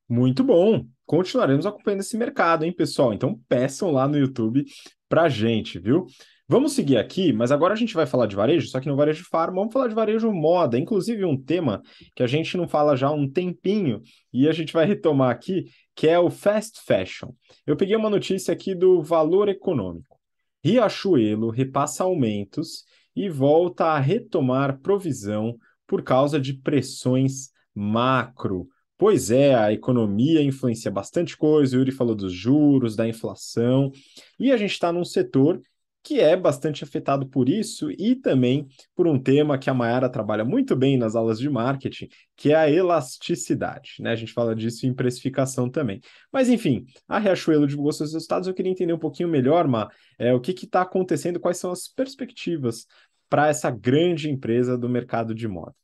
Muito bom! Continuaremos acompanhando esse mercado, hein, pessoal? Então, peçam lá no YouTube pra gente, viu? Vamos seguir aqui, mas agora a gente vai falar de varejo, só que não varejo de farma, vamos falar de varejo moda, inclusive um tema que a gente não fala já há um tempinho e a gente vai retomar aqui, que é o fast fashion. Eu peguei uma notícia aqui do Valor Econômico. Riachuelo repassa aumentos e volta a retomar provisão por causa de pressões macro. Pois é, a economia influencia bastante coisa, o Yuri falou dos juros, da inflação, e a gente está num setor que é bastante afetado por isso e também por um tema que a Mayara trabalha muito bem nas aulas de marketing, que é a elasticidade, né? A gente fala disso em precificação também. Mas, enfim, a Riachuelo divulgou seus resultados, eu queria entender um pouquinho melhor, Ma, é, o que está acontecendo, quais são as perspectivas para essa grande empresa do mercado de moda.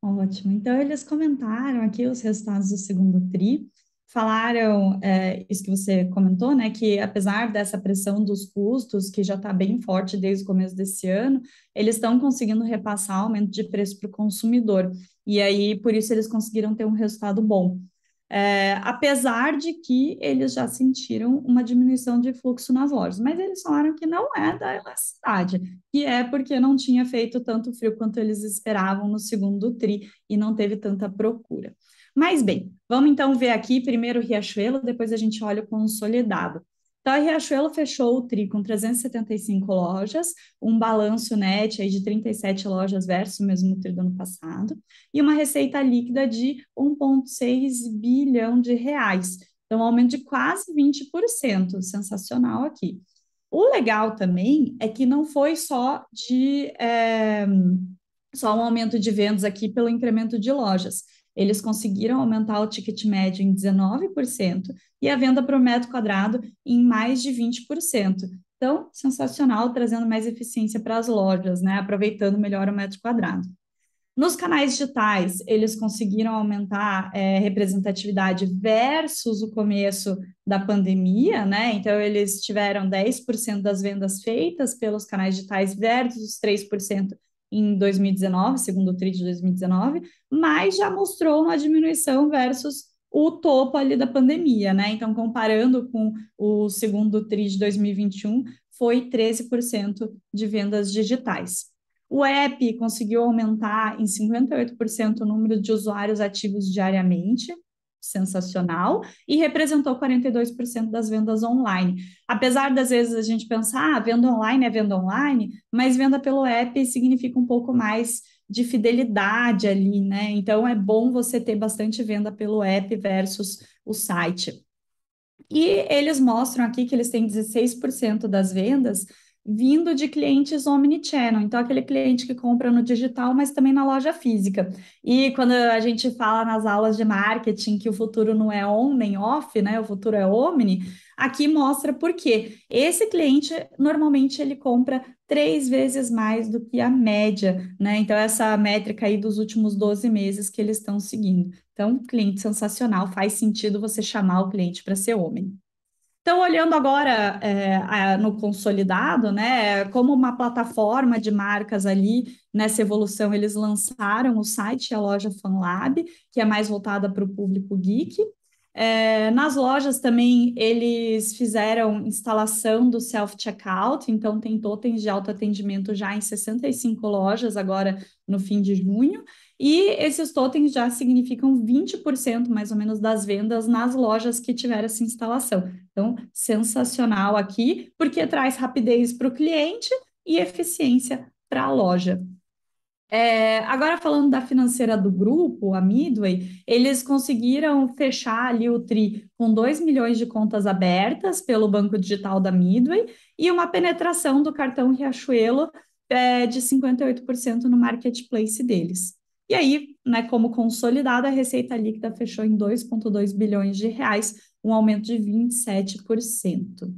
Ótimo. Então, eles comentaram aqui os resultados do segundo TRI, falaram é, isso que você comentou, né, que apesar dessa pressão dos custos, que já está bem forte desde o começo desse ano, eles estão conseguindo repassar aumento de preço para o consumidor, e aí por isso eles conseguiram ter um resultado bom. É, apesar de que eles já sentiram uma diminuição de fluxo nas lojas, mas eles falaram que não é da elasticidade, que é porque não tinha feito tanto frio quanto eles esperavam no segundo TRI e não teve tanta procura. Mas bem, vamos então ver aqui primeiro o Riachuelo, depois a gente olha o consolidado. Então, a Riachuelo fechou o TRI com trezentas e setenta e cinco lojas, um balanço net aí de trinta e sete lojas versus o mesmo TRI do ano passado, e uma receita líquida de um vírgula seis bilhão de reais. Então, um aumento de quase vinte por cento, sensacional aqui. O legal também é que não foi só de é, só um aumento de vendas aqui pelo incremento de lojas. Eles conseguiram aumentar o ticket médio em dezenove por cento e a venda por metro quadrado em mais de vinte por cento. Então, sensacional, trazendo mais eficiência para as lojas, né? Aproveitando melhor o metro quadrado. Nos canais digitais, eles conseguiram aumentar é, representatividade versus o começo da pandemia, né? Então, eles tiveram dez por cento das vendas feitas pelos canais digitais versus três por cento em dois mil e dezenove, segundo o TRI de dois mil e dezenove, mas já mostrou uma diminuição versus o topo ali da pandemia, né? Então, comparando com o segundo TRI de dois mil e vinte e um, foi treze por cento de vendas digitais. O app conseguiu aumentar em cinquenta e oito por cento o número de usuários ativos diariamente, sensacional, e representou quarenta e dois por cento das vendas online. Apesar das vezes a gente pensar, ah, venda online é venda online, mas venda pelo app significa um pouco mais de fidelidade ali, né? Então, é bom você ter bastante venda pelo app versus o site. E eles mostram aqui que eles têm dezesseis por cento das vendas vindo de clientes omnichannel, então aquele cliente que compra no digital, mas também na loja física. E quando a gente fala nas aulas de marketing que o futuro não é on nem off, né? O futuro é omni, aqui mostra por quê. Esse cliente, normalmente, ele compra três vezes mais do que a média, né? Então, essa métrica aí dos últimos doze meses que eles estão seguindo. Então, cliente sensacional, faz sentido você chamar o cliente para ser omni. Então, olhando agora é, a, no consolidado, né, como uma plataforma de marcas ali, nessa evolução, eles lançaram o site e a loja FanLab, que é mais voltada para o público geek. É, nas lojas também eles fizeram instalação do self-checkout, então tem totens de autoatendimento já em sessenta e cinco lojas agora no fim de junho, e esses totens já significam vinte por cento mais ou menos das vendas nas lojas que tiveram essa instalação. Então, sensacional aqui, porque traz rapidez para o cliente e eficiência para a loja. É, agora falando da financeira do grupo, a Midway, eles conseguiram fechar ali o TRI com dois milhões de contas abertas pelo banco digital da Midway e uma penetração do cartão Riachuelo é, de cinquenta e oito por cento no marketplace deles. E aí, né, como consolidada, a receita líquida fechou em dois vírgula dois bilhões de reais, um aumento de vinte e sete por cento.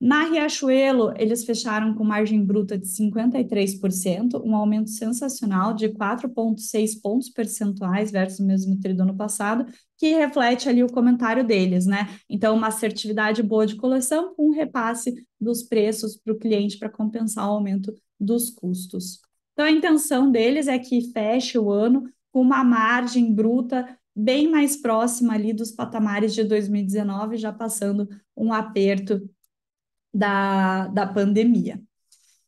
Na Riachuelo, eles fecharam com margem bruta de cinquenta e três por cento, um aumento sensacional de quatro vírgula seis pontos percentuais versus o mesmo trimestre do ano passado, que reflete ali o comentário deles, né? Então, uma assertividade boa de coleção com um repasse dos preços para o cliente para compensar o aumento dos custos. Então, a intenção deles é que feche o ano com uma margem bruta bem mais próxima ali dos patamares de dois mil e dezenove, já passando um aperto Da, da pandemia.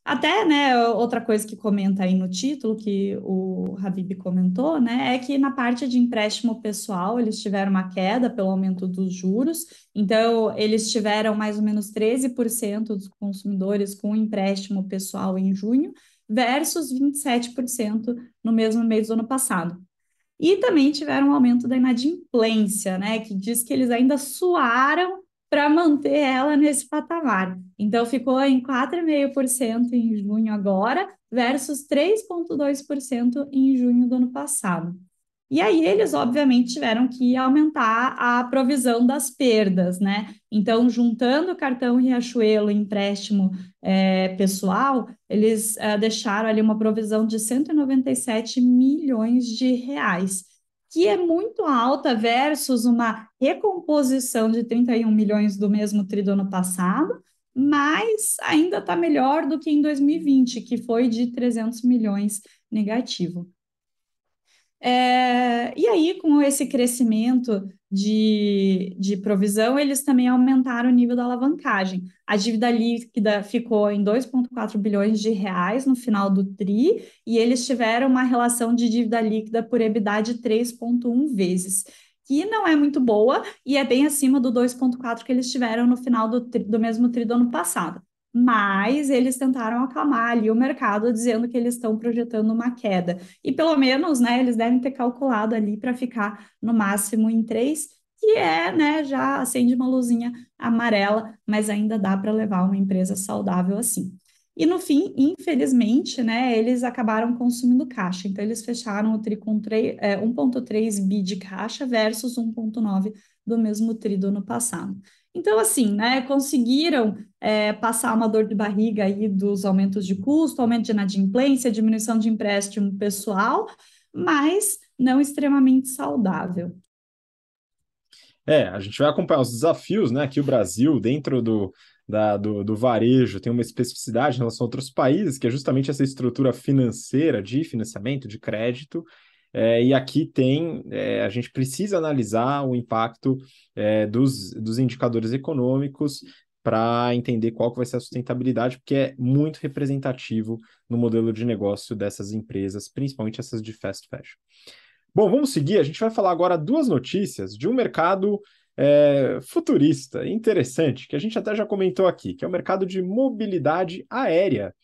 Até, né, outra coisa que comenta aí no título, que o Habib comentou, né, é que na parte de empréstimo pessoal eles tiveram uma queda pelo aumento dos juros, então eles tiveram mais ou menos treze por cento dos consumidores com empréstimo pessoal em junho, versus vinte e sete por cento no mesmo mês do ano passado. E também tiveram um aumento da inadimplência, né, que diz que eles ainda suaram para manter ela nesse patamar. Então, ficou em quatro vírgula cinco por cento em junho agora, versus três vírgula dois por cento em junho do ano passado. E aí, eles, obviamente, tiveram que aumentar a provisão das perdas, né? Então, juntando o cartão Riachuelo e empréstimo é, pessoal, eles é, deixaram ali uma provisão de cento e noventa e sete milhões de reais, que é muito alta versus uma recomposição de trinta e um milhões do mesmo tri do ano passado, mas ainda está melhor do que em dois mil e vinte, que foi de trezentos milhões negativo. É, e aí, com esse crescimento de, de provisão, eles também aumentaram o nível da alavancagem. A dívida líquida ficou em dois vírgula quatro bilhões de reais no final do TRI, e eles tiveram uma relação de dívida líquida por EBITDA de três vírgula um vezes, que não é muito boa e é bem acima do dois vírgula quatro que eles tiveram no final do, tri, do mesmo TRI do ano passado. Mas eles tentaram acalmar ali o mercado, dizendo que eles estão projetando uma queda. E pelo menos, né, eles devem ter calculado ali para ficar no máximo em três, que é, né, já acende uma luzinha amarela, mas ainda dá para levar uma empresa saudável assim. E no fim, infelizmente, né, eles acabaram consumindo caixa. Então, eles fecharam o TRI com é, um vírgula três bi de caixa versus um vírgula nove do mesmo TRI do ano passado. Então, assim, né, conseguiram é, passar uma dor de barriga aí dos aumentos de custo, aumento de inadimplência, diminuição de empréstimo pessoal, mas não extremamente saudável. É, a gente vai acompanhar os desafios, né, que o Brasil, dentro do, da, do, do varejo, tem uma especificidade em relação a outros países, que é justamente essa estrutura financeira de financiamento, de crédito. É, e aqui tem, é, a gente precisa analisar o impacto é, dos, dos indicadores econômicos para entender qual que vai ser a sustentabilidade, porque é muito representativo no modelo de negócio dessas empresas, principalmente essas de fast fashion. Bom, vamos seguir, a gente vai falar agora duas notícias de um mercado é, futurista, interessante, que a gente até já comentou aqui, que é o mercado de mobilidade aérea.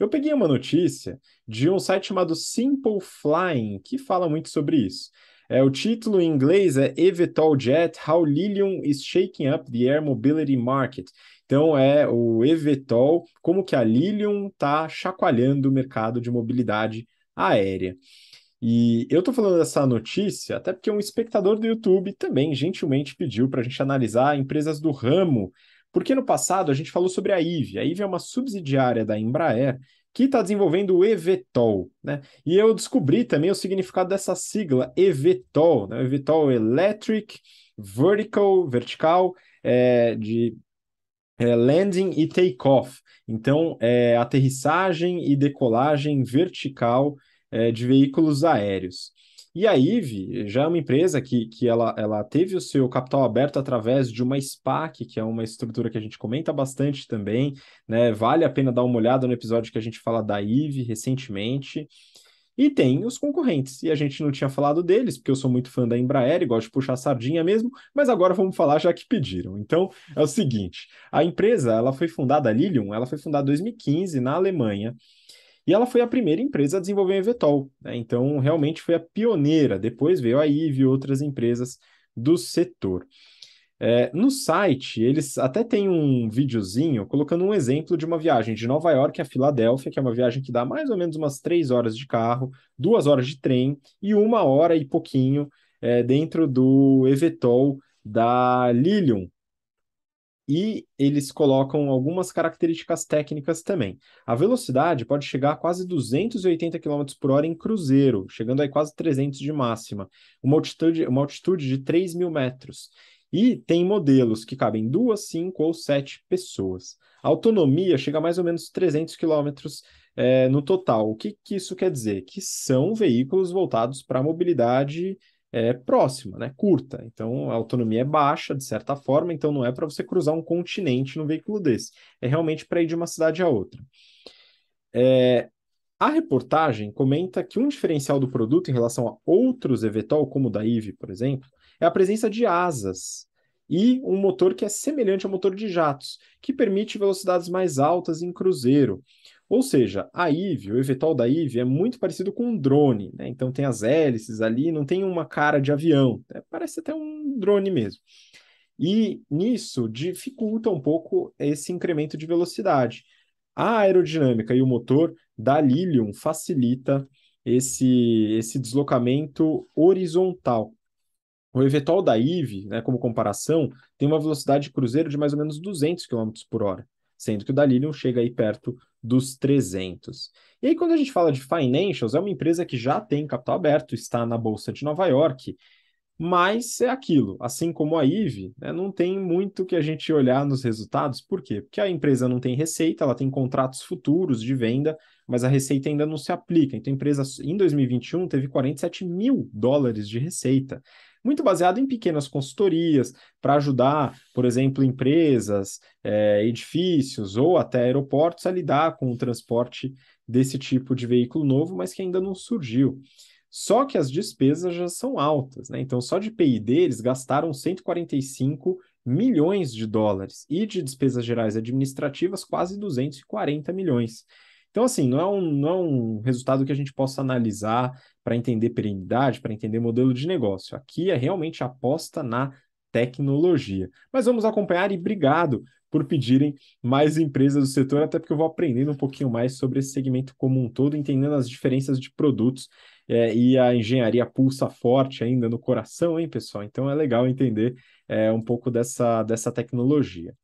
Eu peguei uma notícia de um site chamado Simple Flying, que fala muito sobre isso. É, o título em inglês é eVTOL Jet, How Lilium is Shaking Up the Air Mobility Market. Então é o eVTOL, como que a Lilium está chacoalhando o mercado de mobilidade aérea. E eu estou falando dessa notícia até porque um espectador do YouTube também gentilmente pediu para a gente analisar empresas do ramo. Porque no passado a gente falou sobre a Eve. A Eve é uma subsidiária da Embraer que está desenvolvendo o eVTOL, né? E eu descobri também o significado dessa sigla eVTOL, né? eVTOL Electric, Vertical, vertical, é, de é, Landing e Takeoff. Então, é, aterrissagem e decolagem vertical é, de veículos aéreos. E a Eve já é uma empresa que, que ela, ela teve o seu capital aberto através de uma SPAC, que é uma estrutura que a gente comenta bastante também, né? Vale a pena dar uma olhada no episódio que a gente fala da Eve recentemente. E tem os concorrentes, e a gente não tinha falado deles, porque eu sou muito fã da Embraer e gosto de puxar a sardinha mesmo, mas agora vamos falar já que pediram. Então, é o seguinte, a empresa ela foi fundada, a Lilium, ela foi fundada em dois mil e quinze na Alemanha, E ela foi a primeira empresa a desenvolver o eVTOL, né? Então realmente foi a pioneira. Depois veio a Eve e outras empresas do setor. É, no site, eles até tem um videozinho colocando um exemplo de uma viagem de Nova York a Filadélfia, que é uma viagem que dá mais ou menos umas três horas de carro, duas horas de trem e uma hora e pouquinho é, dentro do eVTOL da Lilium. E eles colocam algumas características técnicas também. A velocidade pode chegar a quase duzentos e oitenta quilômetros por hora em cruzeiro, chegando a quase trezentos de máxima, uma altitude, uma altitude de três mil metros. E tem modelos que cabem duas, cinco ou sete pessoas. A autonomia chega a mais ou menos trezentos quilômetros é, no total. O que, que isso quer dizer? Que são veículos voltados para a mobilidade é, próxima, né? Curta. Então, a autonomia é baixa, de certa forma, então não é para você cruzar um continente num veículo desse. É realmente para ir de uma cidade a outra. É... A reportagem comenta que um diferencial do produto em relação a outros eVTOL, como o da Eve, por exemplo, é a presença de asas e um motor que é semelhante ao motor de jatos, que permite velocidades mais altas em cruzeiro. Ou seja, a Eve, o eVTOL da Eve, é muito parecido com um drone, né? Então tem as hélices ali, não tem uma cara de avião, né? Parece até um drone mesmo. E nisso dificulta um pouco esse incremento de velocidade. A aerodinâmica e o motor da Lilium facilita esse, esse deslocamento horizontal. O eVTOL da Eve, né, como comparação, tem uma velocidade de cruzeiro de mais ou menos duzentos quilômetros por hora, sendo que o da Lilium chega aí perto dos trezentos. E aí, quando a gente fala de financials, é uma empresa que já tem capital aberto, está na Bolsa de Nova York, mas é aquilo, assim como a Eve, né, não tem muito que a gente olhar nos resultados. Por quê? Porque a empresa não tem receita, ela tem contratos futuros de venda, mas a receita ainda não se aplica. Então a empresa em dois mil e vinte e um teve quarenta e sete mil dólares de receita, muito baseado em pequenas consultorias para ajudar, por exemplo, empresas, é, edifícios ou até aeroportos a lidar com o transporte desse tipo de veículo novo, mas que ainda não surgiu. Só que as despesas já são altas, né? Então, só de P I D eles gastaram cento e quarenta e cinco milhões de dólares e de despesas gerais administrativas quase duzentos e quarenta milhões. Então, assim, não é um, não é um resultado que a gente possa analisar para entender perenidade, para entender modelo de negócio. Aqui é realmente aposta na tecnologia. Mas vamos acompanhar e obrigado por pedirem mais empresas do setor, até porque eu vou aprendendo um pouquinho mais sobre esse segmento como um todo, entendendo as diferenças de produtos. É, e a engenharia pulsa forte ainda no coração, hein, pessoal? Então é legal entender é, um pouco dessa, dessa tecnologia.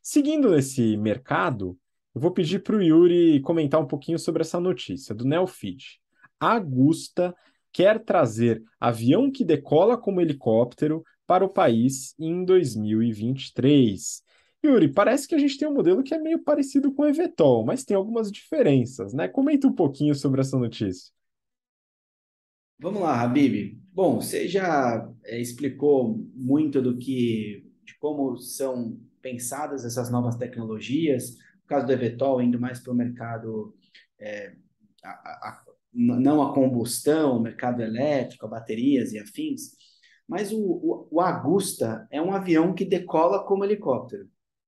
Seguindo nesse mercado, eu vou pedir para o Yuri comentar um pouquinho sobre essa notícia do NeoFeed. A Agusta quer trazer avião que decola como helicóptero para o país em dois mil e vinte e três. Yuri, parece que a gente tem um modelo que é meio parecido com o eVTOL, mas tem algumas diferenças, né? Comenta um pouquinho sobre essa notícia. Vamos lá, Habib. Bom, você já é, explicou muito do que, de como são pensadas essas novas tecnologias, no caso do eVTOL indo mais para o mercado, é, a, a, não a combustão, mercado elétrico, baterias e afins, mas o, o, o Agusta é um avião que decola como helicóptero,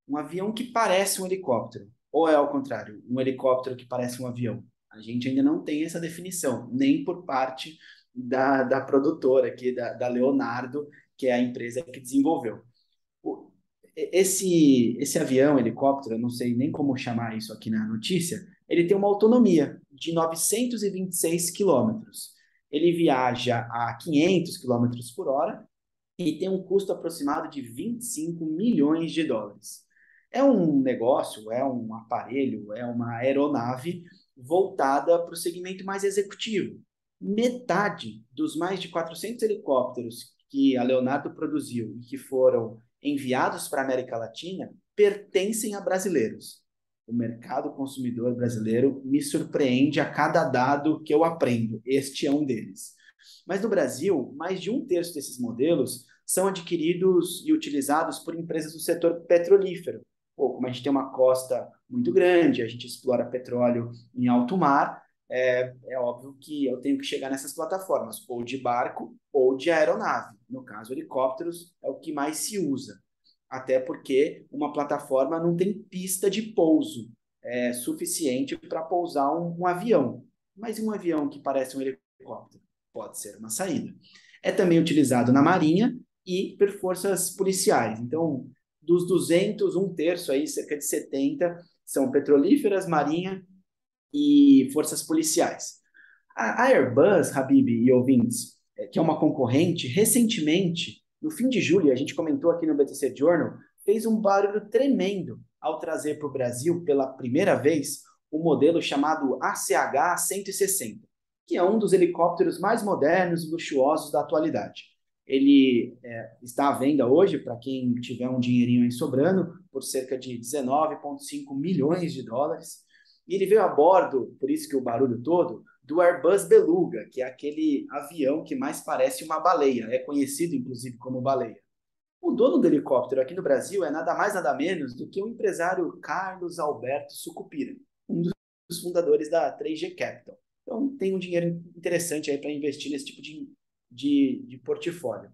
um avião que parece um helicóptero, ou é ao contrário, um helicóptero que parece um avião. A gente ainda não tem essa definição, nem por parte da, da produtora aqui, da, da Leonardo, que é a empresa que desenvolveu. O, esse, esse avião, helicóptero, eu não sei nem como chamar isso aqui na notícia, ele tem uma autonomia de novecentos e vinte e seis quilômetros. Ele viaja a quinhentos quilômetros por hora e tem um custo aproximado de vinte e cinco milhões de dólares. É um negócio, é um aparelho, é uma aeronave voltada para o segmento mais executivo. Metade dos mais de quatrocentos helicópteros que a Leonardo produziu e que foram enviados para a América Latina pertencem a brasileiros. O mercado consumidor brasileiro me surpreende a cada dado que eu aprendo. Este é um deles. Mas no Brasil, mais de um terço desses modelos são adquiridos e utilizados por empresas do setor petrolífero. Pô, como a gente tem uma costa muito grande, a gente explora petróleo em alto mar, é, é óbvio que eu tenho que chegar nessas plataformas, ou de barco ou de aeronave. No caso, helicópteros é o que mais se usa, até porque uma plataforma não tem pista de pouso. é, suficiente para pousar um, um avião. Mas um avião que parece um helicóptero pode ser uma saída. É também utilizado na Marinha e por forças policiais. Então, dos duzentos, um terço, aí, cerca de setenta, são petrolíferas, Marinha e forças policiais. A Airbus, Habib e ouvintes, que é uma concorrente, recentemente, no fim de julho, a gente comentou aqui no B T C Journal, fez um barulho tremendo ao trazer para o Brasil, pela primeira vez, um modelo chamado A C H cento e sessenta, que é um dos helicópteros mais modernos e luxuosos da atualidade. Ele é, está à venda hoje, para quem tiver um dinheirinho aí sobrando, por cerca de dezenove vírgula cinco milhões de dólares. E ele veio a bordo, por isso que o barulho todo, do Airbus Beluga, que é aquele avião que mais parece uma baleia. É conhecido, inclusive, como baleia. O dono do helicóptero aqui no Brasil é nada mais nada menos do que o empresário Carlos Alberto Sucupira, um dos fundadores da três G Capital. Então, tem um dinheiro interessante aí para investir nesse tipo de, de, de portfólio.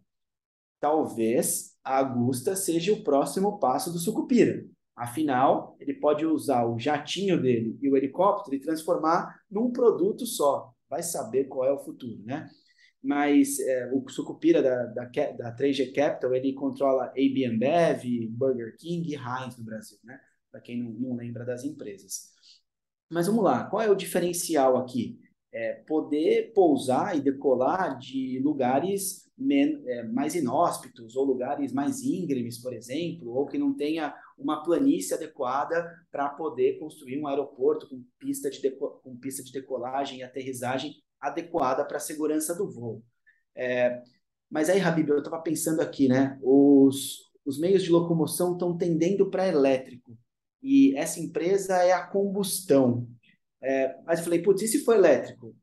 Talvez a Agusta seja o próximo passo do Sucupira. Afinal, ele pode usar o jatinho dele e o helicóptero e transformar num produto só. Vai saber qual é o futuro, né? Mas é, o Sucupira da, da, da três G Capital, ele controla A B Ambev, Burger King e Heinz no Brasil, né? Para quem não, não lembra das empresas. Mas vamos lá, qual é o diferencial aqui? É poder pousar e decolar de lugares men, é, mais inóspitos ou lugares mais íngremes, por exemplo, ou que não tenha uma planície adequada para poder construir um aeroporto com pista de, deco com pista de decolagem e aterrissagem adequada para a segurança do voo. É, mas aí, Habib, eu estava pensando aqui, né? Os, os meios de locomoção estão tendendo para elétrico. E essa empresa é a combustão. É, mas eu falei, putz, e se for elétrico?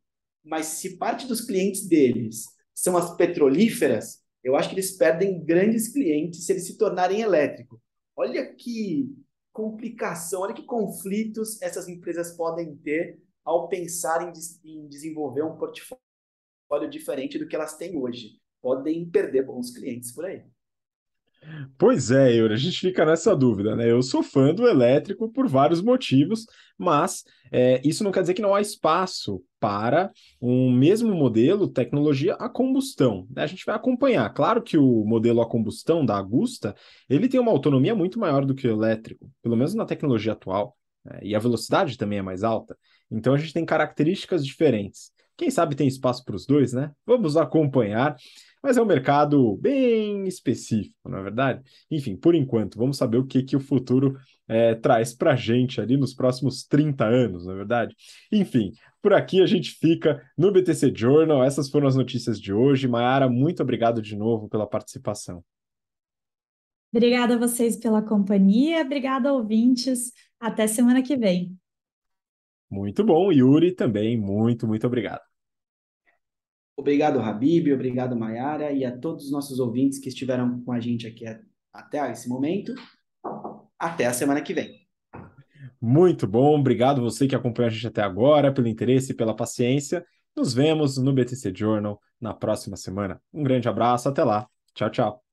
Mas se parte dos clientes deles são as petrolíferas, eu acho que eles perdem grandes clientes se eles se tornarem elétrico. Olha que complicação, olha que conflitos essas empresas podem ter ao pensar em, em desenvolver um portfólio diferente do que elas têm hoje. Podem perder bons clientes por aí. Pois é, Yuri, a gente fica nessa dúvida, né? Eu sou fã do elétrico por vários motivos, mas é, isso não quer dizer que não há espaço para um mesmo modelo, tecnologia a combustão, né? A gente vai acompanhar. Claro que o modelo a combustão da Agusta, ele tem uma autonomia muito maior do que o elétrico, pelo menos na tecnologia atual, né? E a velocidade também é mais alta, então a gente tem características diferentes. Quem sabe tem espaço para os dois, né? Vamos acompanhar, mas é um mercado bem específico, não é verdade? Enfim, por enquanto, vamos saber o que, que o futuro é, traz para a gente ali nos próximos trinta anos, não é verdade? Enfim, por aqui a gente fica no B T C Journal, essas foram as notícias de hoje. Mayara, muito obrigado de novo pela participação. Obrigada a vocês pela companhia, obrigada, ouvintes, até semana que vem. Muito bom, Yuri, também muito, muito obrigado. Obrigado, Habib, obrigado, Mayara, e a todos os nossos ouvintes que estiveram com a gente aqui até esse momento. Até a semana que vem. Muito bom, obrigado você que acompanhou a gente até agora, pelo interesse e pela paciência. Nos vemos no B T C Journal na próxima semana. Um grande abraço, até lá. Tchau, tchau.